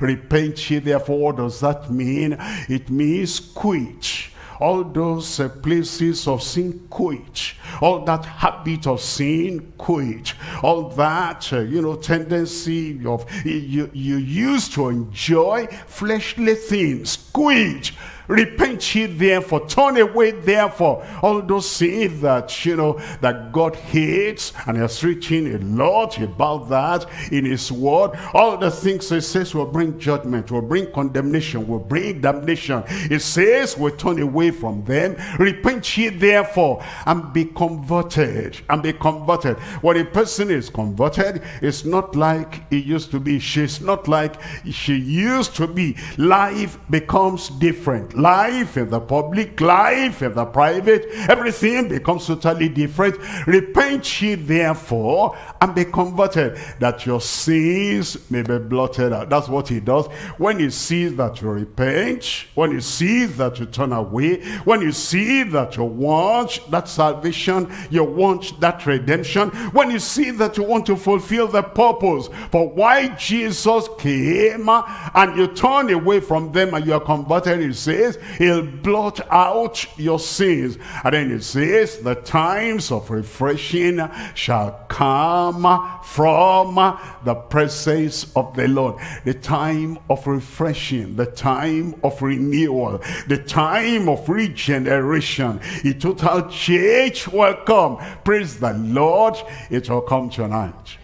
Repent ye therefore. What does that mean? It means quit all those uh, places of sin. Quit all that habit of sin. Quit all that uh, you know, tendency of you you used to enjoy fleshly things. Quit. Repent ye therefore, turn away therefore all those sins that you know that God hates, and has written a lot about that in his word. All the things he says will bring judgment, will bring condemnation, will bring damnation. It says we turn away from them. Repent ye therefore and be converted. And be converted. When a person is converted, it's not like he used to be. She's not like she used to be. Life becomes different. Life in the public, life in the private, everything becomes totally different. Repent ye therefore and be converted, that your sins may be blotted out. That's what he does. When he sees that you repent, when he sees that you turn away, when you see that you want that salvation, you want that redemption, when you see that you want to fulfill the purpose for why Jesus came, and you turn away from them and you are converted, he says he'll blot out your sins. And then it says the times of refreshing shall come from the presence of the Lord. The time of refreshing, the time of renewal, the time of regeneration, a total change will come. Praise the Lord, it will come tonight.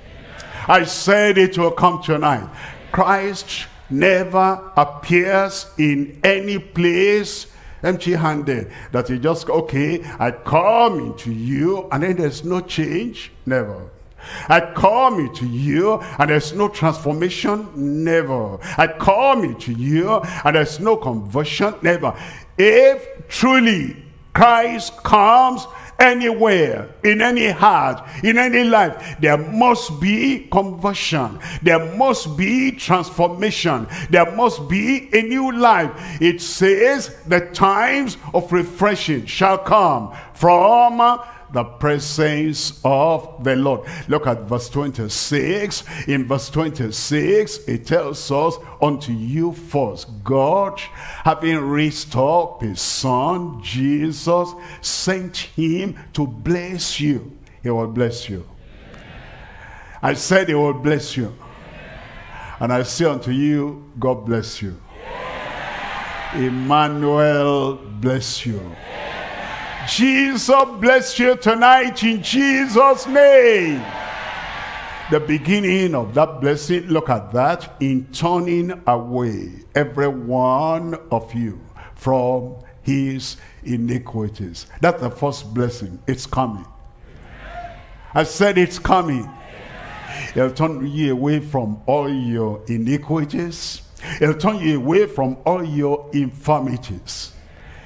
I said it will come tonight. Christ never appears in any place empty-handed, that he just, okay, I come into you and then there's no change. Never. I come into you and there's no transformation. Never. I come into you and there's no conversion. Never. If truly Christ comes anywhere, in any heart, in any life, there must be conversion, there must be transformation, there must be a new life. It says the times of refreshing shall come from the presence of the Lord. Look at verse twenty-six. In verse twenty-six, it tells us, unto you first God, having raised up his son Jesus, sent him to bless you. He will bless you. I said he will bless you. And I say unto you, God bless you. Emmanuel bless you. Jesus bless you tonight in Jesus' name. The beginning of that blessing, look at that, in turning away every one of you from his iniquities. That's the first blessing. It's coming. I said it's coming. He'll turn you away from all your iniquities. He'll turn you away from all your infirmities.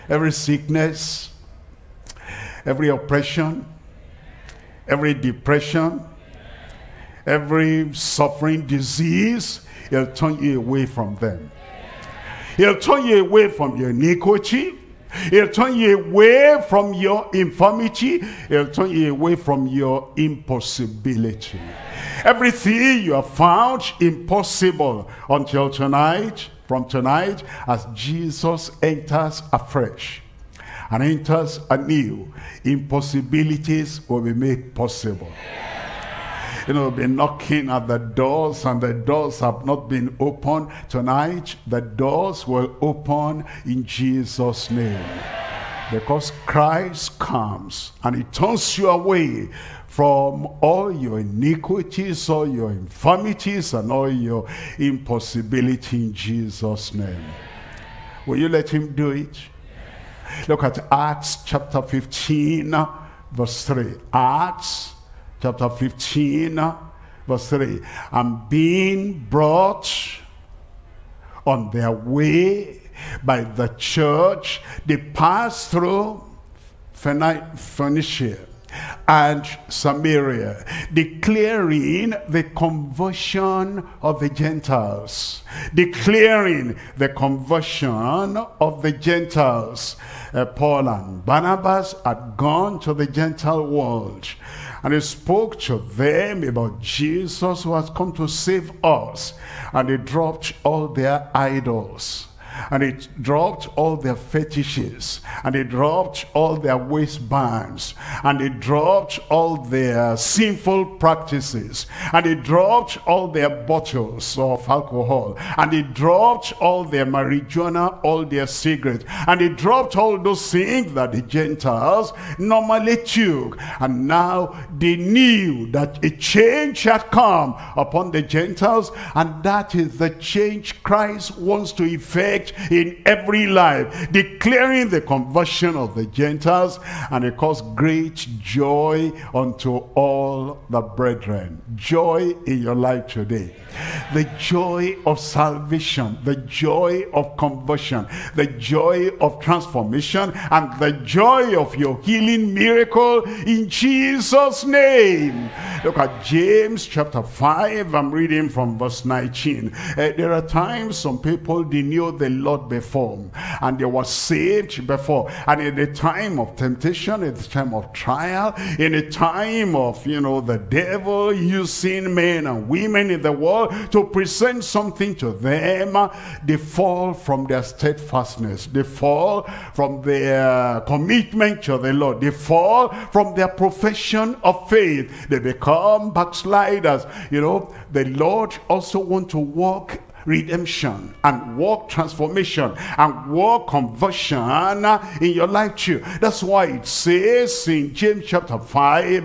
Every sickness, every oppression, every depression, every suffering, disease, he'll turn you away from them. He'll turn you away from your iniquity. He'll turn you away from your infirmity. He'll turn you away from your impossibility. Everything you have found impossible until tonight, from tonight, as Jesus enters afresh and enters anew, impossibilities will be made possible. You know, we've been knocking at the doors and the doors have not been opened. Tonight, the doors will open in Jesus' name. Because Christ comes and he turns you away from all your iniquities, all your infirmities, and all your impossibility in Jesus' name. Will you let him do it? Look at Acts chapter fifteen, verse three. Acts chapter fifteen, verse three. And being brought on their way by the church, they passed through Phoenicia and Samaria, declaring the conversion of the Gentiles, declaring the conversion of the Gentiles. Uh, Paul and Barnabas had gone to the Gentile world, and he spoke to them about Jesus who has come to save us, and they dropped all their idols, and they dropped all their fetishes, and they dropped all their waistbands, and they dropped all their sinful practices, and they dropped all their bottles of alcohol, and they dropped all their marijuana, all their cigarettes, and they dropped all those things that the Gentiles normally took. And now they knew that a change had come upon the Gentiles, and that is the change Christ wants to effect in every life, declaring the conversion of the Gentiles, and it caused great joy unto all the brethren. Joy in your life today. The joy of salvation, the joy of conversion, the joy of transformation, and the joy of your healing miracle in Jesus' name. Look at James chapter five. I'm reading from verse nineteen. Uh, there are times some people, they knew the Lord before, and they were saved before, and in a time of temptation, in a time of trial, in a time of, you know, the devil using men and women in the world to present something to them, they fall from their steadfastness, they fall from their commitment to the Lord, they fall from their profession of faith, they become backsliders. You know, the Lord also wants to walk redemption and walk transformation and walk conversion in your life too. That's why it says in James chapter five,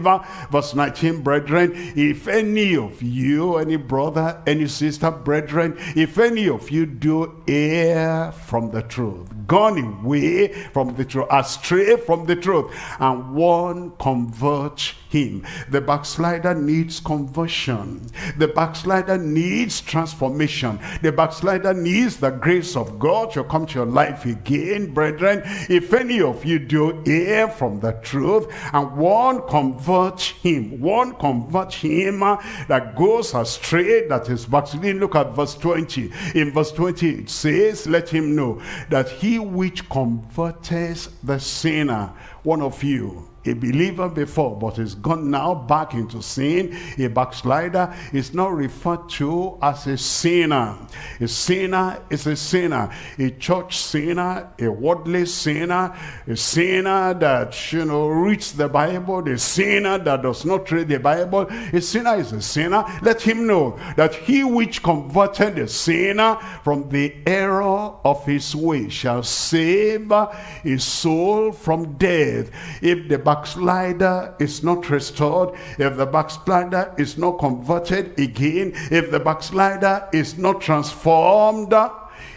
verse nineteen, brethren, if any of you, any brother, any sister, brethren, if any of you do err from the truth, gone away from the truth, astray from the truth, and one convert him. The backslider needs conversion. The backslider needs transformation. The backslider needs the grace of God to come to your life again. Brethren, if any of you do err from the truth, and one convert him, one convert him that goes astray, that is backsliding. Look at verse twenty. In verse twenty it says, let him know that he which converteth the sinner, one of you, a believer before, but is gone now back into sin, a backslider, is now referred to as a sinner. A sinner is a sinner. A church sinner, a worldly sinner, a sinner that, you know, reads the Bible, the sinner that does not read the Bible, a sinner is a sinner. Let him know that he which converted the sinner from the error of his way shall save his soul from death. If the backslider is not restored, if the backslider is not converted again, if the backslider is not transformed,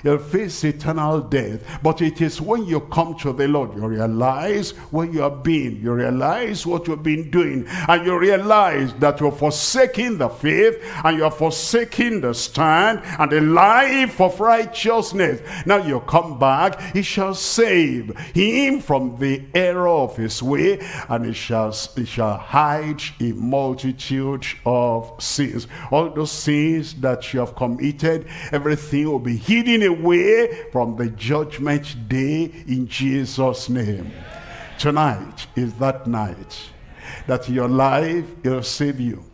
he'll face eternal death. But it is when you come to the Lord, you realize where you have been, you realize what you've been doing, and you realize that you're forsaking the faith, and you're forsaking the stand and the life of righteousness. Now you come back, he shall save him from the error of his way, and he shall, he shall hide a multitude of sins. All those sins that you have committed, everything will be hidden away away from the judgment day in Jesus' name. Tonight is that night that your life will save you,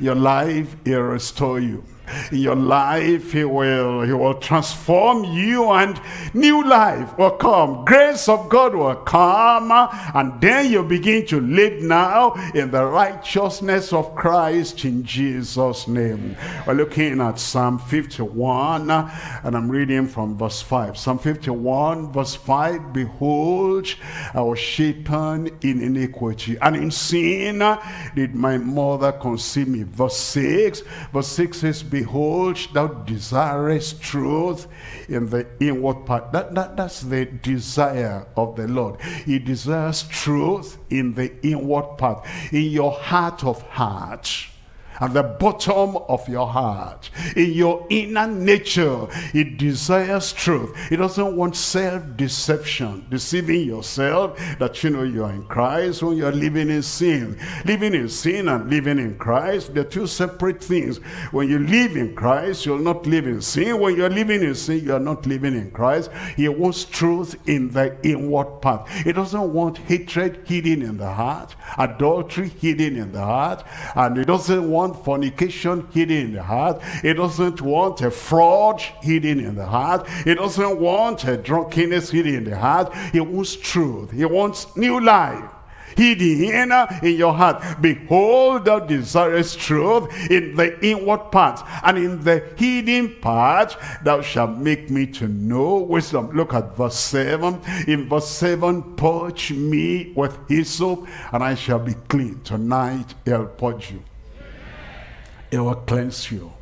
your life will restore you, in your life he will he will transform you, and new life will come, grace of God will come, and then you begin to live now in the righteousness of Christ in Jesus' name. We're looking at Psalm fifty-one, and I'm reading from verse five. Psalm fifty-one, verse five, behold, I was shapen in iniquity, and in sin did my mother conceive me. Verse six, verse six says, behold, thou desirest truth in the inward part. That, that, that's the desire of the Lord. He desires truth in the inward part, in your heart of hearts, at the bottom of your heart, in your inner nature. It desires truth. It doesn't want self-deception, deceiving yourself that you know you are in Christ when you are living in sin. Living in sin and living in Christ, they're two separate things. When you live in Christ, you'll not live in sin. When you're living in sin, you are not living in Christ. He wants truth in the inward part. He doesn't want hatred hidden in the heart, adultery hidden in the heart, and he doesn't want fornication hidden in the heart. It doesn't want a fraud hidden in the heart. It doesn't want a drunkenness hidden in the heart. He wants truth. He wants new life hidden in your heart. Behold, thou desirest truth in the inward part, and in the hidden part thou shalt make me to know wisdom. Look at verse seven. In verse seven, purge me with hyssop, and I shall be clean. Tonight I'll purge you. It will cleanse you.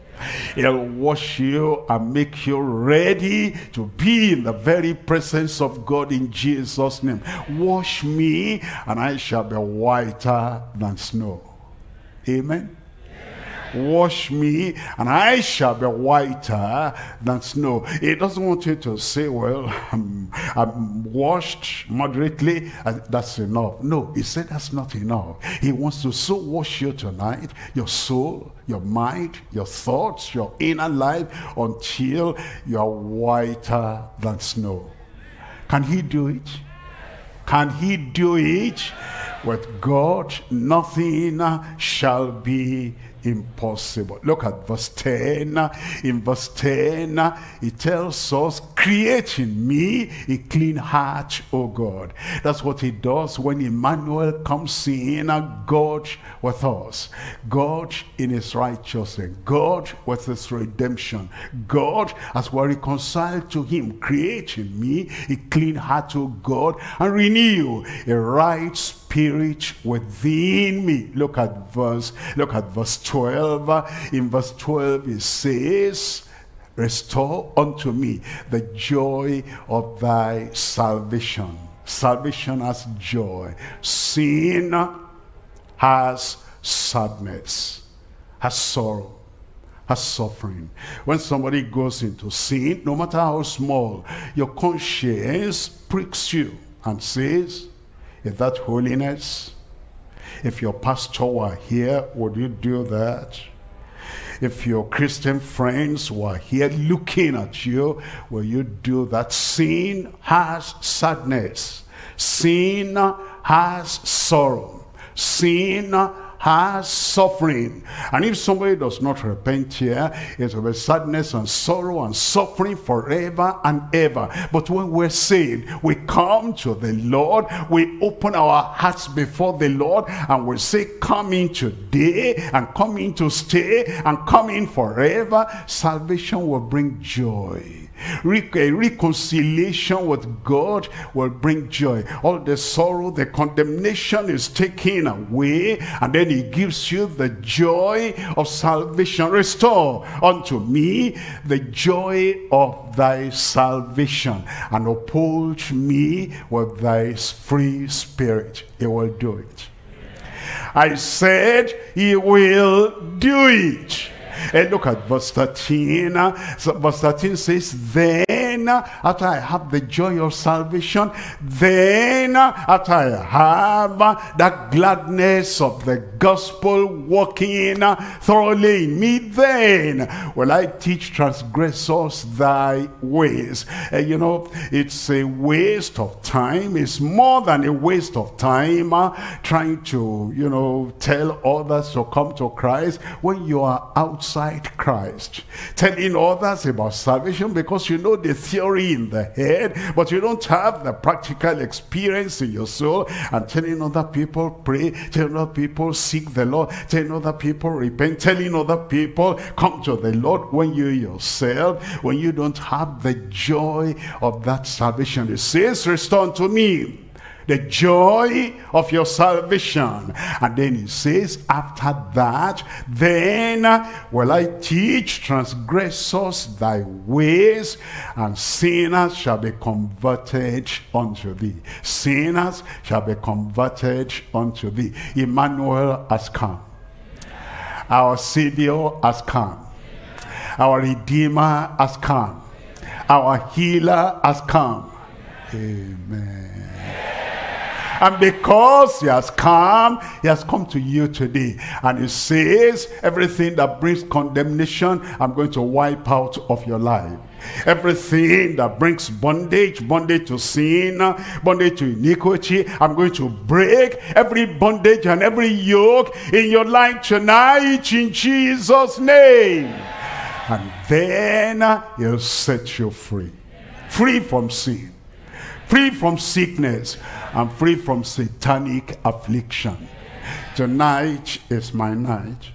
It will wash you and make you ready to be in the very presence of God in Jesus' name. Wash me and I shall be whiter than snow. Amen. Wash me and I shall be whiter than snow. It doesn't want you to say, well, I'm, I'm washed moderately and that's enough. No, he said that's not enough. He wants to so wash you tonight, your soul, your mind, your thoughts, your inner life, until you are whiter than snow. Can he do it? Can he do it? With God, nothing shall be impossible. Look at verse ten. In verse ten, it tells us, create in me a clean heart, O God. That's what he does when Emmanuel comes in. God with us, God in his righteousness, God with his redemption, God as we're reconciled to him. Create in me a clean heart, O God, and renew a right spirit Spirit within me. Look at verse, look at verse twelve. In verse twelve it says, restore unto me the joy of thy salvation. Salvation has joy. Sin has sadness, has sorrow, has suffering. When somebody goes into sin, no matter how small, your conscience pricks you and says, is that holiness? If your pastor were here, would you do that? If your Christian friends were here looking at you, will you do that? Sin has sadness. Sin has sorrow. Sin has suffering. And if somebody does not repent here, it will be sadness and sorrow and suffering forever and ever. But when we're saved, we come to the Lord, we open our hearts before the Lord, and we say, come in today, and come in to stay, and come in forever. Salvation will bring joy. A reconciliation with God will bring joy. All the sorrow, the condemnation is taken away, and then he gives you the joy of salvation. Restore unto me the joy of thy salvation, and uphold me with thy free spirit. He will do it. I said he will do it. And look at verse thirteen. Verse thirteen says, then after I have the joy of salvation, then after I have that gladness of the gospel working thoroughly in me, then will I teach transgressors thy ways. Uh, you know, it's a waste of time. It's more than a waste of time uh, trying to, you know, tell others to come to Christ when you are outside outside Christ, telling others about salvation, because you know the theory in the head, but you don't have the practical experience in your soul, and telling other people pray, telling other people seek the Lord, telling other people repent, telling other people come to the Lord, when you yourself, when you don't have the joy of that salvation. It says, restore unto me the joy of your salvation. And then he says, after that, then will I teach transgressors thy ways, and sinners shall be converted unto thee. Sinners shall be converted unto thee. Emmanuel has come. Our Savior has come. Our Redeemer has come. Our Healer has come. Amen. And because he has come, he has come to you today. And he says, everything that brings condemnation, I'm going to wipe out of your life. Everything that brings bondage, bondage to sin, bondage to iniquity, I'm going to break every bondage and every yoke in your life tonight in Jesus' name. And then he'll set you free. Free from sin. Free from sickness and free from satanic affliction. Tonight is my night.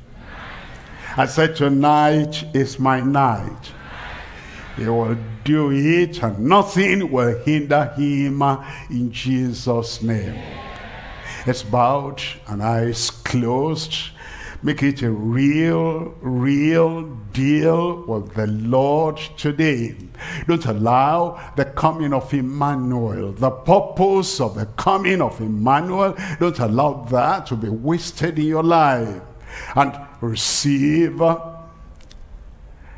I said tonight is my night. He will do it and nothing will hinder him in Jesus' name. It's bowed and eyes closed. Make it a real, real deal with the Lord today. Don't allow the coming of Emmanuel, the purpose of the coming of Emmanuel, don't allow that to be wasted in your life. And receive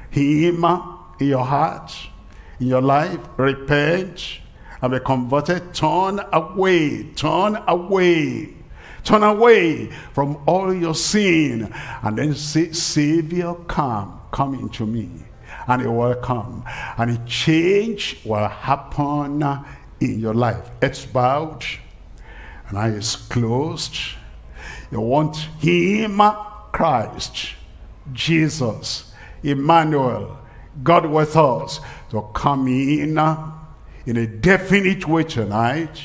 him in your heart, in your life. Repent and be converted. Turn away, turn away. Turn away from all your sin and then say, Savior, come, come into me. And it will come. And a change will happen in your life. It's bowed and eyes closed. You want him, Christ, Jesus, Emmanuel, God with us, to come in in a definite way tonight.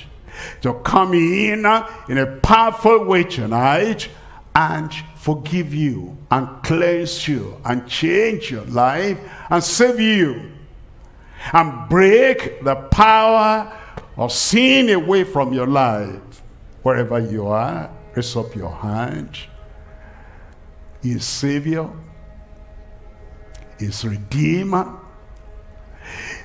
To come in in a powerful way tonight and forgive you and cleanse you and change your life and save you and break the power of sin away from your life. Wherever you are, raise up your hand. He is Savior, He is Redeemer,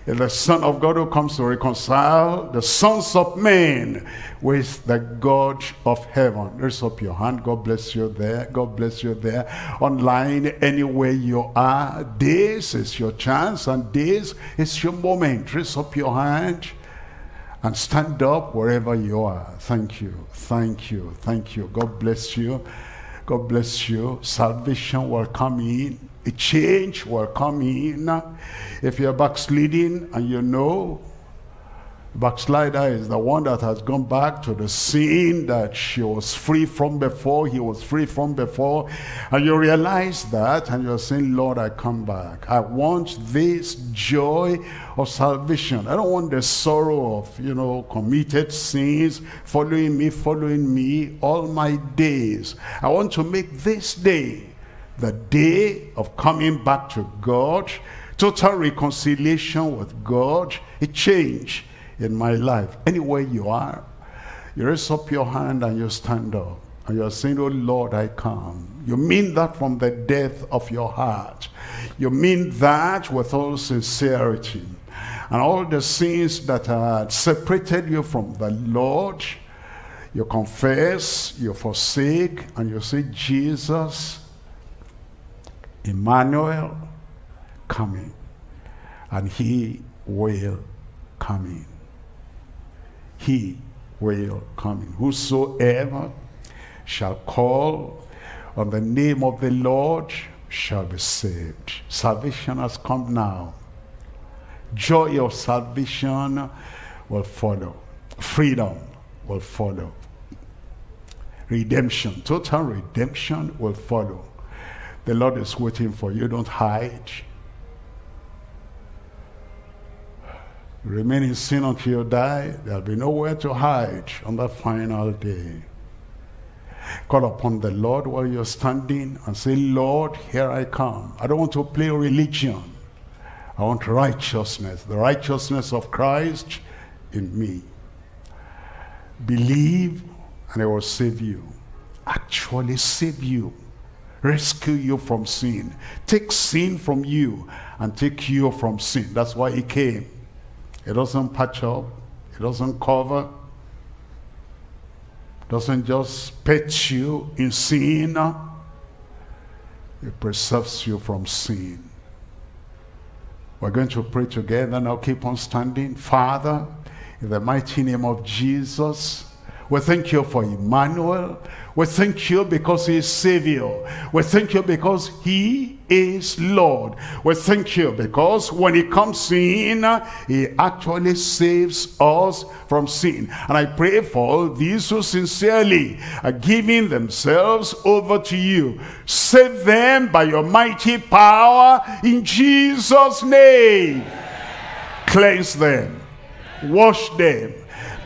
the Son of God who comes to reconcile the sons of men with the God of heaven. Raise up your hand. God bless you there. God bless you there. Online, anywhere you are, this is your chance and this is your moment. Raise up your hand and stand up wherever you are. Thank you. Thank you. Thank you. God bless you. God bless you. Salvation will come in. A change will come in. If you're backsliding and you know, backslider is the one that has gone back to the sin that she was free from before, he was free from before, and you realize that and you're saying, Lord, I come back. I want this joy of salvation. I don't want the sorrow of, you know, committed sins following me, following me all my days. I want to make this day the day of coming back to God, total reconciliation with God, a change in my life. Anywhere you are, you raise up your hand and you stand up. And you are saying, oh Lord, I come. You mean that from the depth of your heart. You mean that with all sincerity. And all the sins that had separated you from the Lord, you confess, you forsake, and you say, Jesus, Emmanuel coming, and he will come in. He will come in. Whosoever shall call on the name of the Lord shall be saved. Salvation has come now. Joy of salvation will follow. Freedom will follow. Redemption, total redemption will follow. The Lord is waiting for you. Don't hide. Remain in sin until you die. There'll be nowhere to hide on that final day. Call upon the Lord while you're standing and say, Lord, here I come. I don't want to play religion. I want righteousness, the righteousness of Christ in me. Believe and I will save you. Actually save you. Rescue you from sin. Take sin from you and take you from sin. That's why he came. It doesn't patch up. It doesn't cover. Doesn't just pet you in sin. It preserves you from sin. We're going to pray together. Now keep on standing. Father, in the mighty name of Jesus, we thank you for Emmanuel. We thank you because he is Savior. We thank you because he is Lord. We thank you because when he comes in, he actually saves us from sin. And I pray for all these who sincerely are giving themselves over to you. Save them by your mighty power in Jesus' name. Cleanse them. Wash them.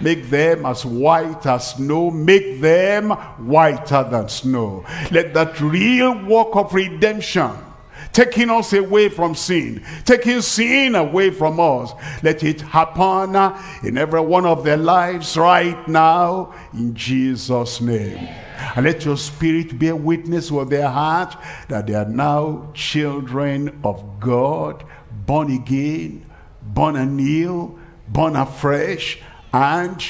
Make them as white as snow. Make them whiter than snow. Let that real work of redemption, taking us away from sin, taking sin away from us, let it happen in every one of their lives right now in Jesus' name. And let your spirit bear witness with their heart that they are now children of God, born again, born anew, born afresh, and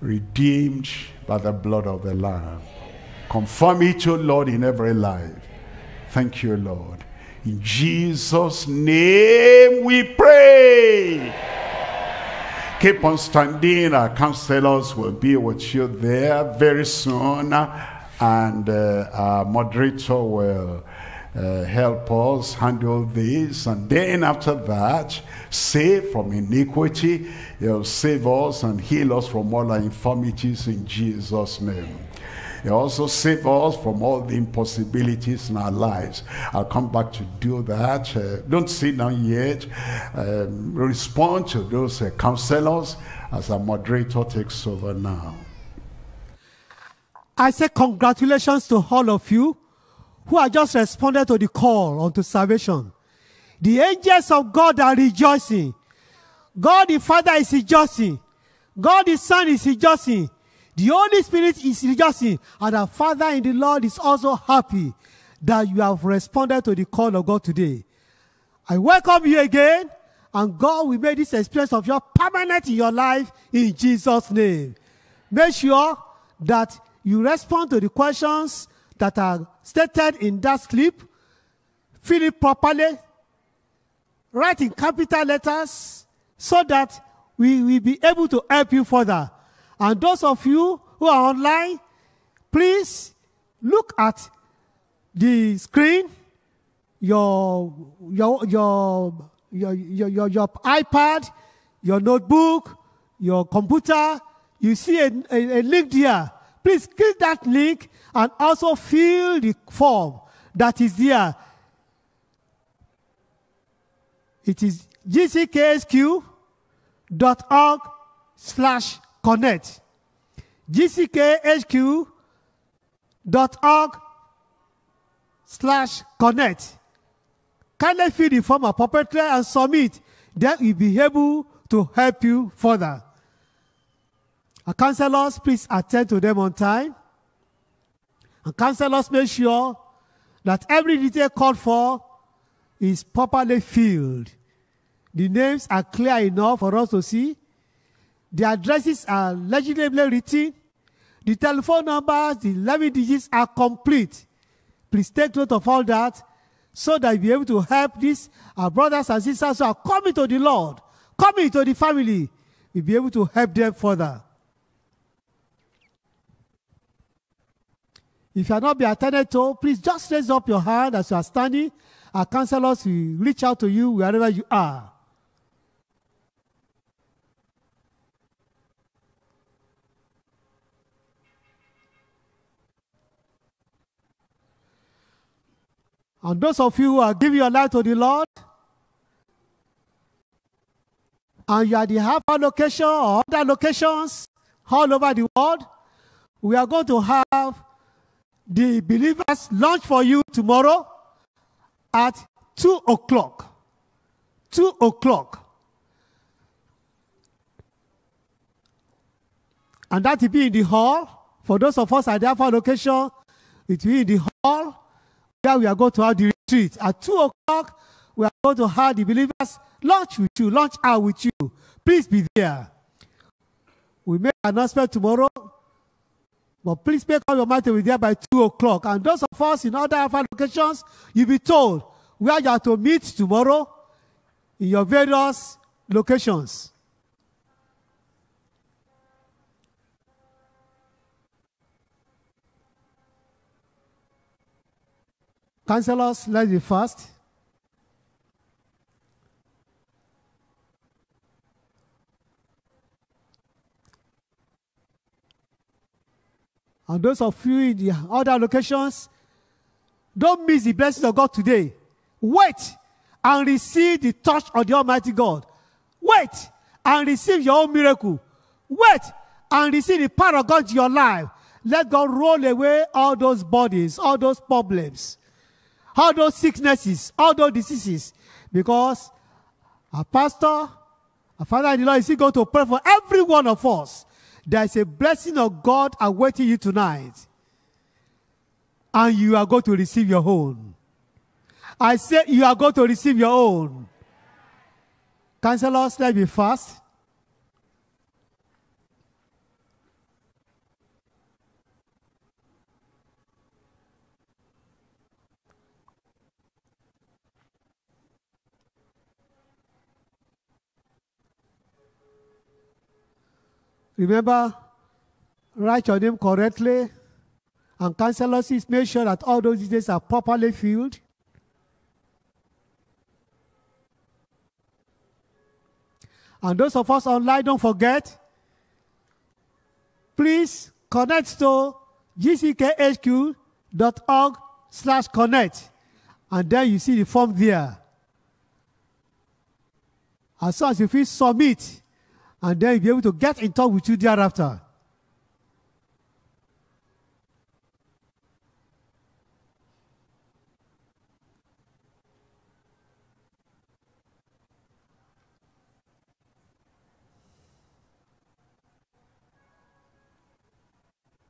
redeemed by the blood of the Lamb. Confirm it, O Lord, in every life. Thank you, Lord. In Jesus' name we pray. Keep on standing. Our counselors will be with you there very soon. And uh, our moderator will uh, help us handle this. And then after that, save from iniquity, he'll save us and heal us from all our infirmities in Jesus' name. He also saves us from all the impossibilities in our lives. I'll come back to do that. Uh, don't sit down yet. Um, respond to those uh, counselors as our moderator takes over now. I say congratulations to all of you who have just responded to the call unto salvation. The angels of God are rejoicing. God the Father is rejoicing. God the Son is rejoicing. The Holy Spirit is rejoicing, and our Father in the Lord is also happy that you have responded to the call of God today. I welcome you again, and God will make this experience of yours permanent in your life in Jesus' name. Make sure that you respond to the questions that are stated in that slip. Fill it properly. Write in capital letters so that we will be able to help you further. And those of you who are online, please look at the screen, your, your, your, your, your, your, your iPad, your notebook, your computer. You see a, a, a link there. Please click that link and also fill the form that is there. It is G C K S Q dot org slash connect. G C K H Q dot org slash connect. Kindly fill the form appropriately and submit. Then we'll be able to help you further. Our counselors, please attend to them on time. And counselors, make sure that every detail called for is properly filled. The names are clear enough for us to see. The addresses are legitimately written. The telephone numbers, the eleven digits are complete. Please take note of all that so that you'll be able to help these our brothers and sisters who are coming to the Lord, coming to the family. We'll be able to help them further. If you are not being attended to, please just raise up your hand as you are standing. Our counselors will reach out to you wherever you are. And those of you who are giving your life to the Lord, and you are at the Harper location or other locations all over the world, we are going to have the Believers Lunch for you tomorrow at two o'clock. two o'clock. And that will be in the hall. For those of us at the Alpha location, it will be in the hall where we are going to have the retreat. At two o'clock, we are going to have the believers lunch with you, lunch hour with you. Please be there. We make an announcement tomorrow, but please make up your mind to be there by two o'clock. And those of us in other Alpha locations, you'll be told where you are to meet tomorrow in your various locations. Counselors, let's be fast. And those of you in the other locations, don't miss the blessings of God today. Wait and receive the touch of the Almighty God. Wait and receive your own miracle. Wait and receive the power of God in your life. Let God roll away all those bodies, all those problems, all those sicknesses, all those diseases. Because our pastor, our Father in the Lord, is he going to pray for every one of us. There is a blessing of God awaiting you tonight. And you are going to receive your own. I say you are going to receive your own. Counselors, let's be fast. Remember, write your name correctly, and counselors, make sure that all those details are properly filled. And those of us online, don't forget, please connect to g c k h q dot org slash connect, and then you see the form there. As soon as you feel submit, and then we'll be able to get in touch with you thereafter.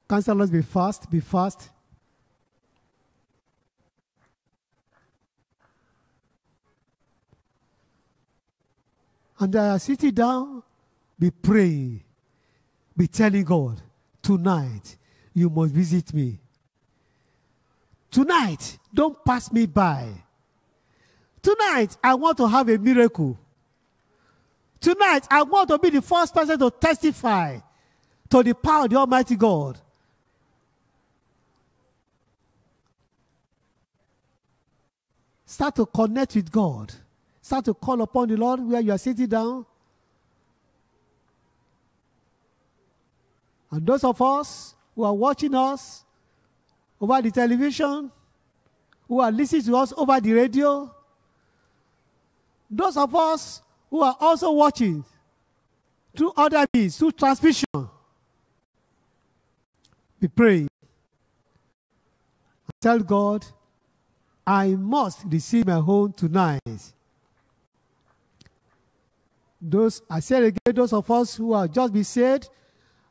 Counselors, be fast, be fast. And uh, sitting down, be praying, be telling God, tonight you must visit me. Tonight, don't pass me by. Tonight, I want to have a miracle. Tonight, I want to be the first person to testify to the power of the Almighty God. Start to connect with God. Start to call upon the Lord where you are sitting down. And those of us who are watching us over the television, who are listening to us over the radio, those of us who are also watching through other means, through transmission, be praying. Tell God, I must receive my home tonight. Those, I said again, those of us who are just be saved,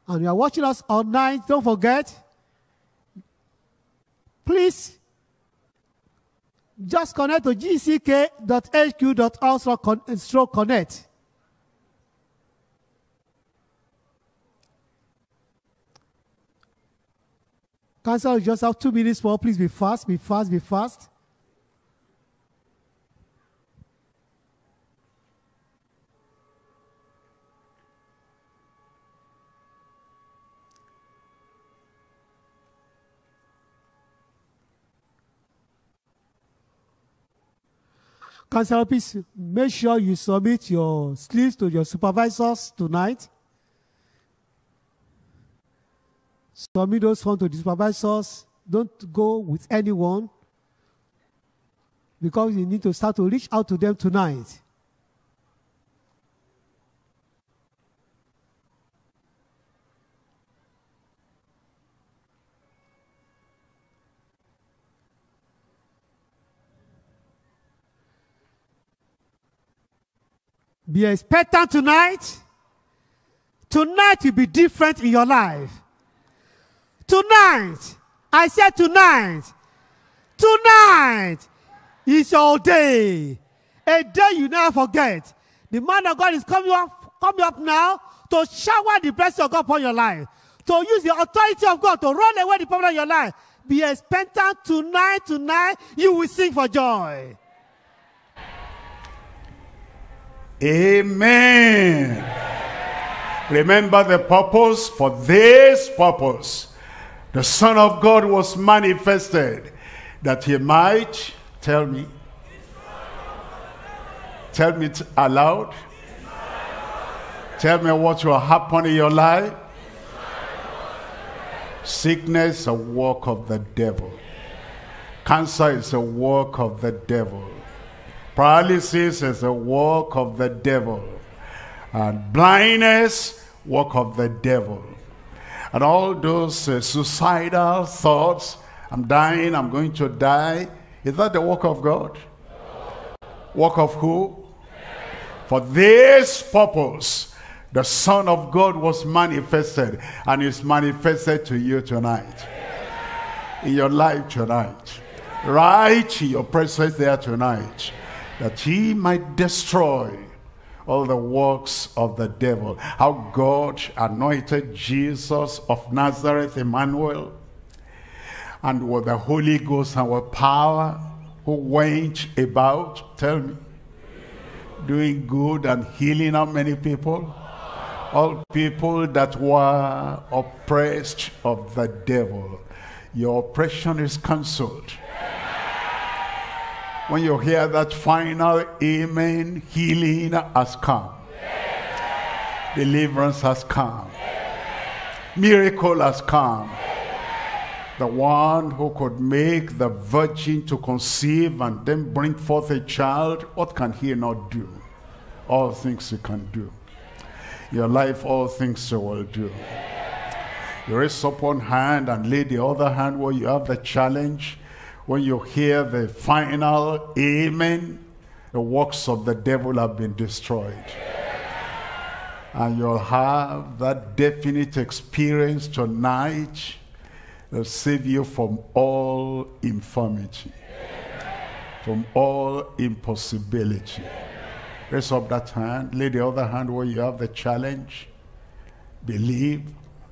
and you are watching us online, don't forget, please just connect to g c k h q dot org slash connect. Council, you just have two minutes more. Please be fast, be fast, be fast. Council, please make sure you submit your slips to your supervisors tonight. Submit those forms to the supervisors. Don't go with anyone, because you need to start to reach out to them tonight. Be expectant tonight. Tonight will be different in your life. Tonight, I said tonight, tonight is your day. A day you never forget. The man of God is coming up, coming up now to shower the blessing of God upon your life. To use the authority of God to run away the problem of your life. Be expectant tonight, tonight you will sing for joy. Amen. Remember the purpose. For this purpose, the Son of God was manifested, that he might, tell me, tell me it aloud, tell me what will happen in your life. Sickness is a work of the devil. Cancer is a work of the devil. Paralysis is a work of the devil. And blindness, work of the devil. And all those uh, suicidal thoughts, I'm dying, I'm going to die, is that the work of God? Work of who? For this purpose, the Son of God was manifested, and is manifested to you tonight. In your life tonight. Right in your presence there tonight. That he might destroy all the works of the devil. How God anointed Jesus of Nazareth, Emmanuel, and with the Holy Ghost and with power, who went about, tell me, doing good and healing how many people? All people that were oppressed of the devil. Your oppression is cancelled. When you hear that final amen, healing has come. Yeah. Deliverance has come. Yeah. Miracle has come. Yeah. The one who could make the virgin to conceive and then bring forth a child, what can he not do? All things he can do. Your life, all things he will do. Yeah. You raise up one hand and lay the other hand where you have the challenge. When you hear the final amen, the works of the devil have been destroyed. And you'll have that definite experience tonight that'll save you from all infirmity, from all impossibility. Raise up that hand, lay the other hand where you have the challenge. Believe,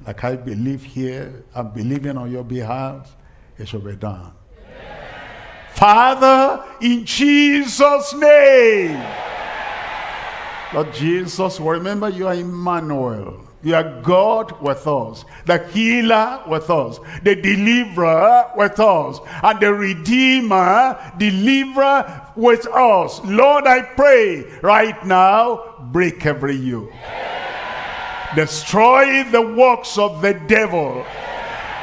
like I believe here, I'm believing on your behalf, it shall be done. Father, in Jesus' name. Lord Jesus, remember you are Emmanuel. You are God with us, the healer with us, the deliverer with us, and the redeemer, deliverer with us. Lord, I pray right now, break every yoke. Destroy the works of the devil.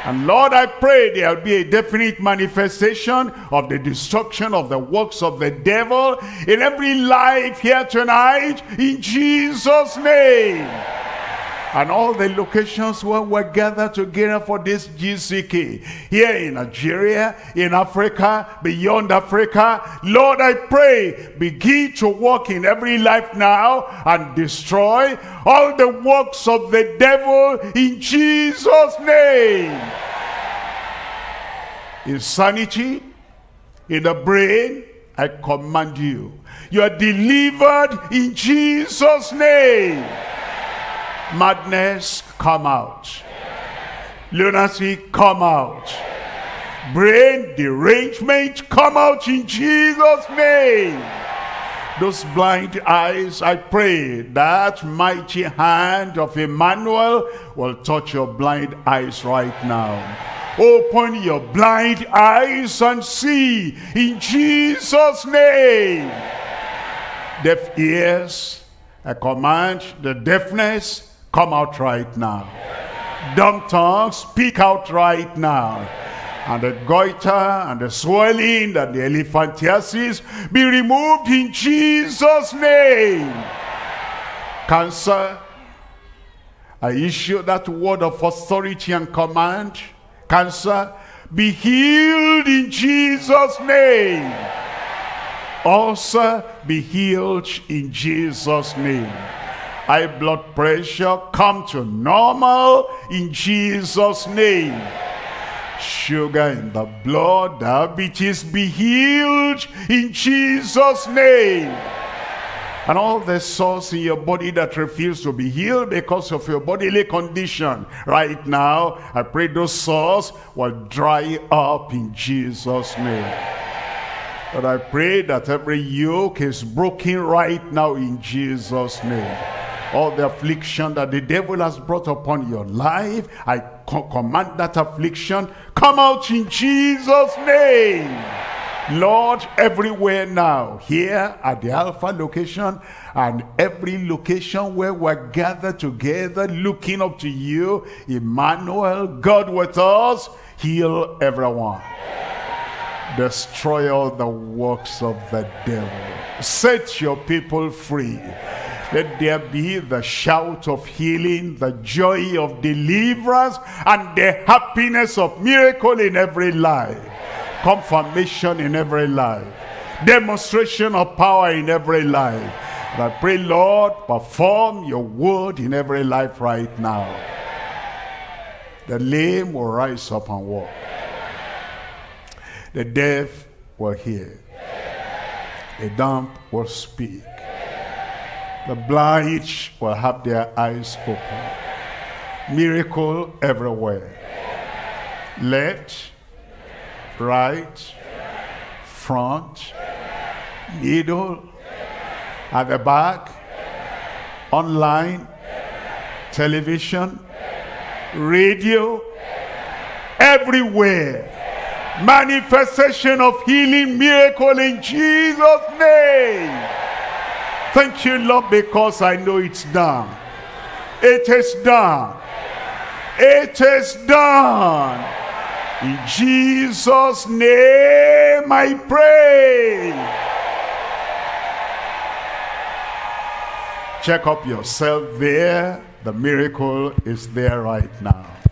And Lord, I pray there will be a definite manifestation of the destruction of the works of the devil in every life here tonight, in Jesus' name. And all the locations where we're gathered together for this G C K, here in Nigeria, in Africa, beyond Africa, Lord, I pray, begin to walk in every life now and destroy all the works of the devil in Jesus' name. Insanity in the brain, I command you. You are delivered in Jesus' name. Madness, come out. Yeah. Lunacy, come out. Yeah. Brain derangement, come out in Jesus' name. Yeah. Those blind eyes, I pray that mighty hand of Emmanuel will touch your blind eyes right now. Open your blind eyes and see in Jesus' name. Yeah. Deaf ears, I command the deafness, come out right now. Yeah. Dumb tongues, speak out right now. Yeah. And the goiter and the swelling and the elephantiasis be removed in Jesus' name. Yeah. Cancer, I issue that word of authority and command. Cancer, be healed in Jesus' name. Yeah. Ulcer, be healed in Jesus' name. high blood pressure come to normal in Jesus' name. Sugar in the blood, diabetes, be healed in Jesus' name. And all the sores in your body that refuse to be healed because of your bodily condition, right now, I pray those sores will dry up in Jesus' name. But I pray that every yoke is broken right now in Jesus' name. All the affliction that the devil has brought upon your life, I co command that affliction, come out in Jesus' name. Lord, everywhere now, here at the Alpha location and every location where we're gathered together, looking up to you, Emmanuel, God with us, heal everyone. Destroy all the works of the devil. Set your people free. Let there be the shout of healing, the joy of deliverance, and the happiness of miracle in every life. Confirmation in every life. Demonstration of power in every life. And I pray, Lord, perform your word in every life right now. The lame will rise up and walk. The deaf will hear. The dumb will speak. The blind will have their eyes open. Miracle everywhere. Left, right, front, middle, at the back, online, television, radio, everywhere. Manifestation of healing, miracle in Jesus' name. Thank you, Lord, because I know it's done. It is done. It is done. In Jesus' name I pray. Check up yourself there. The miracle is there right now.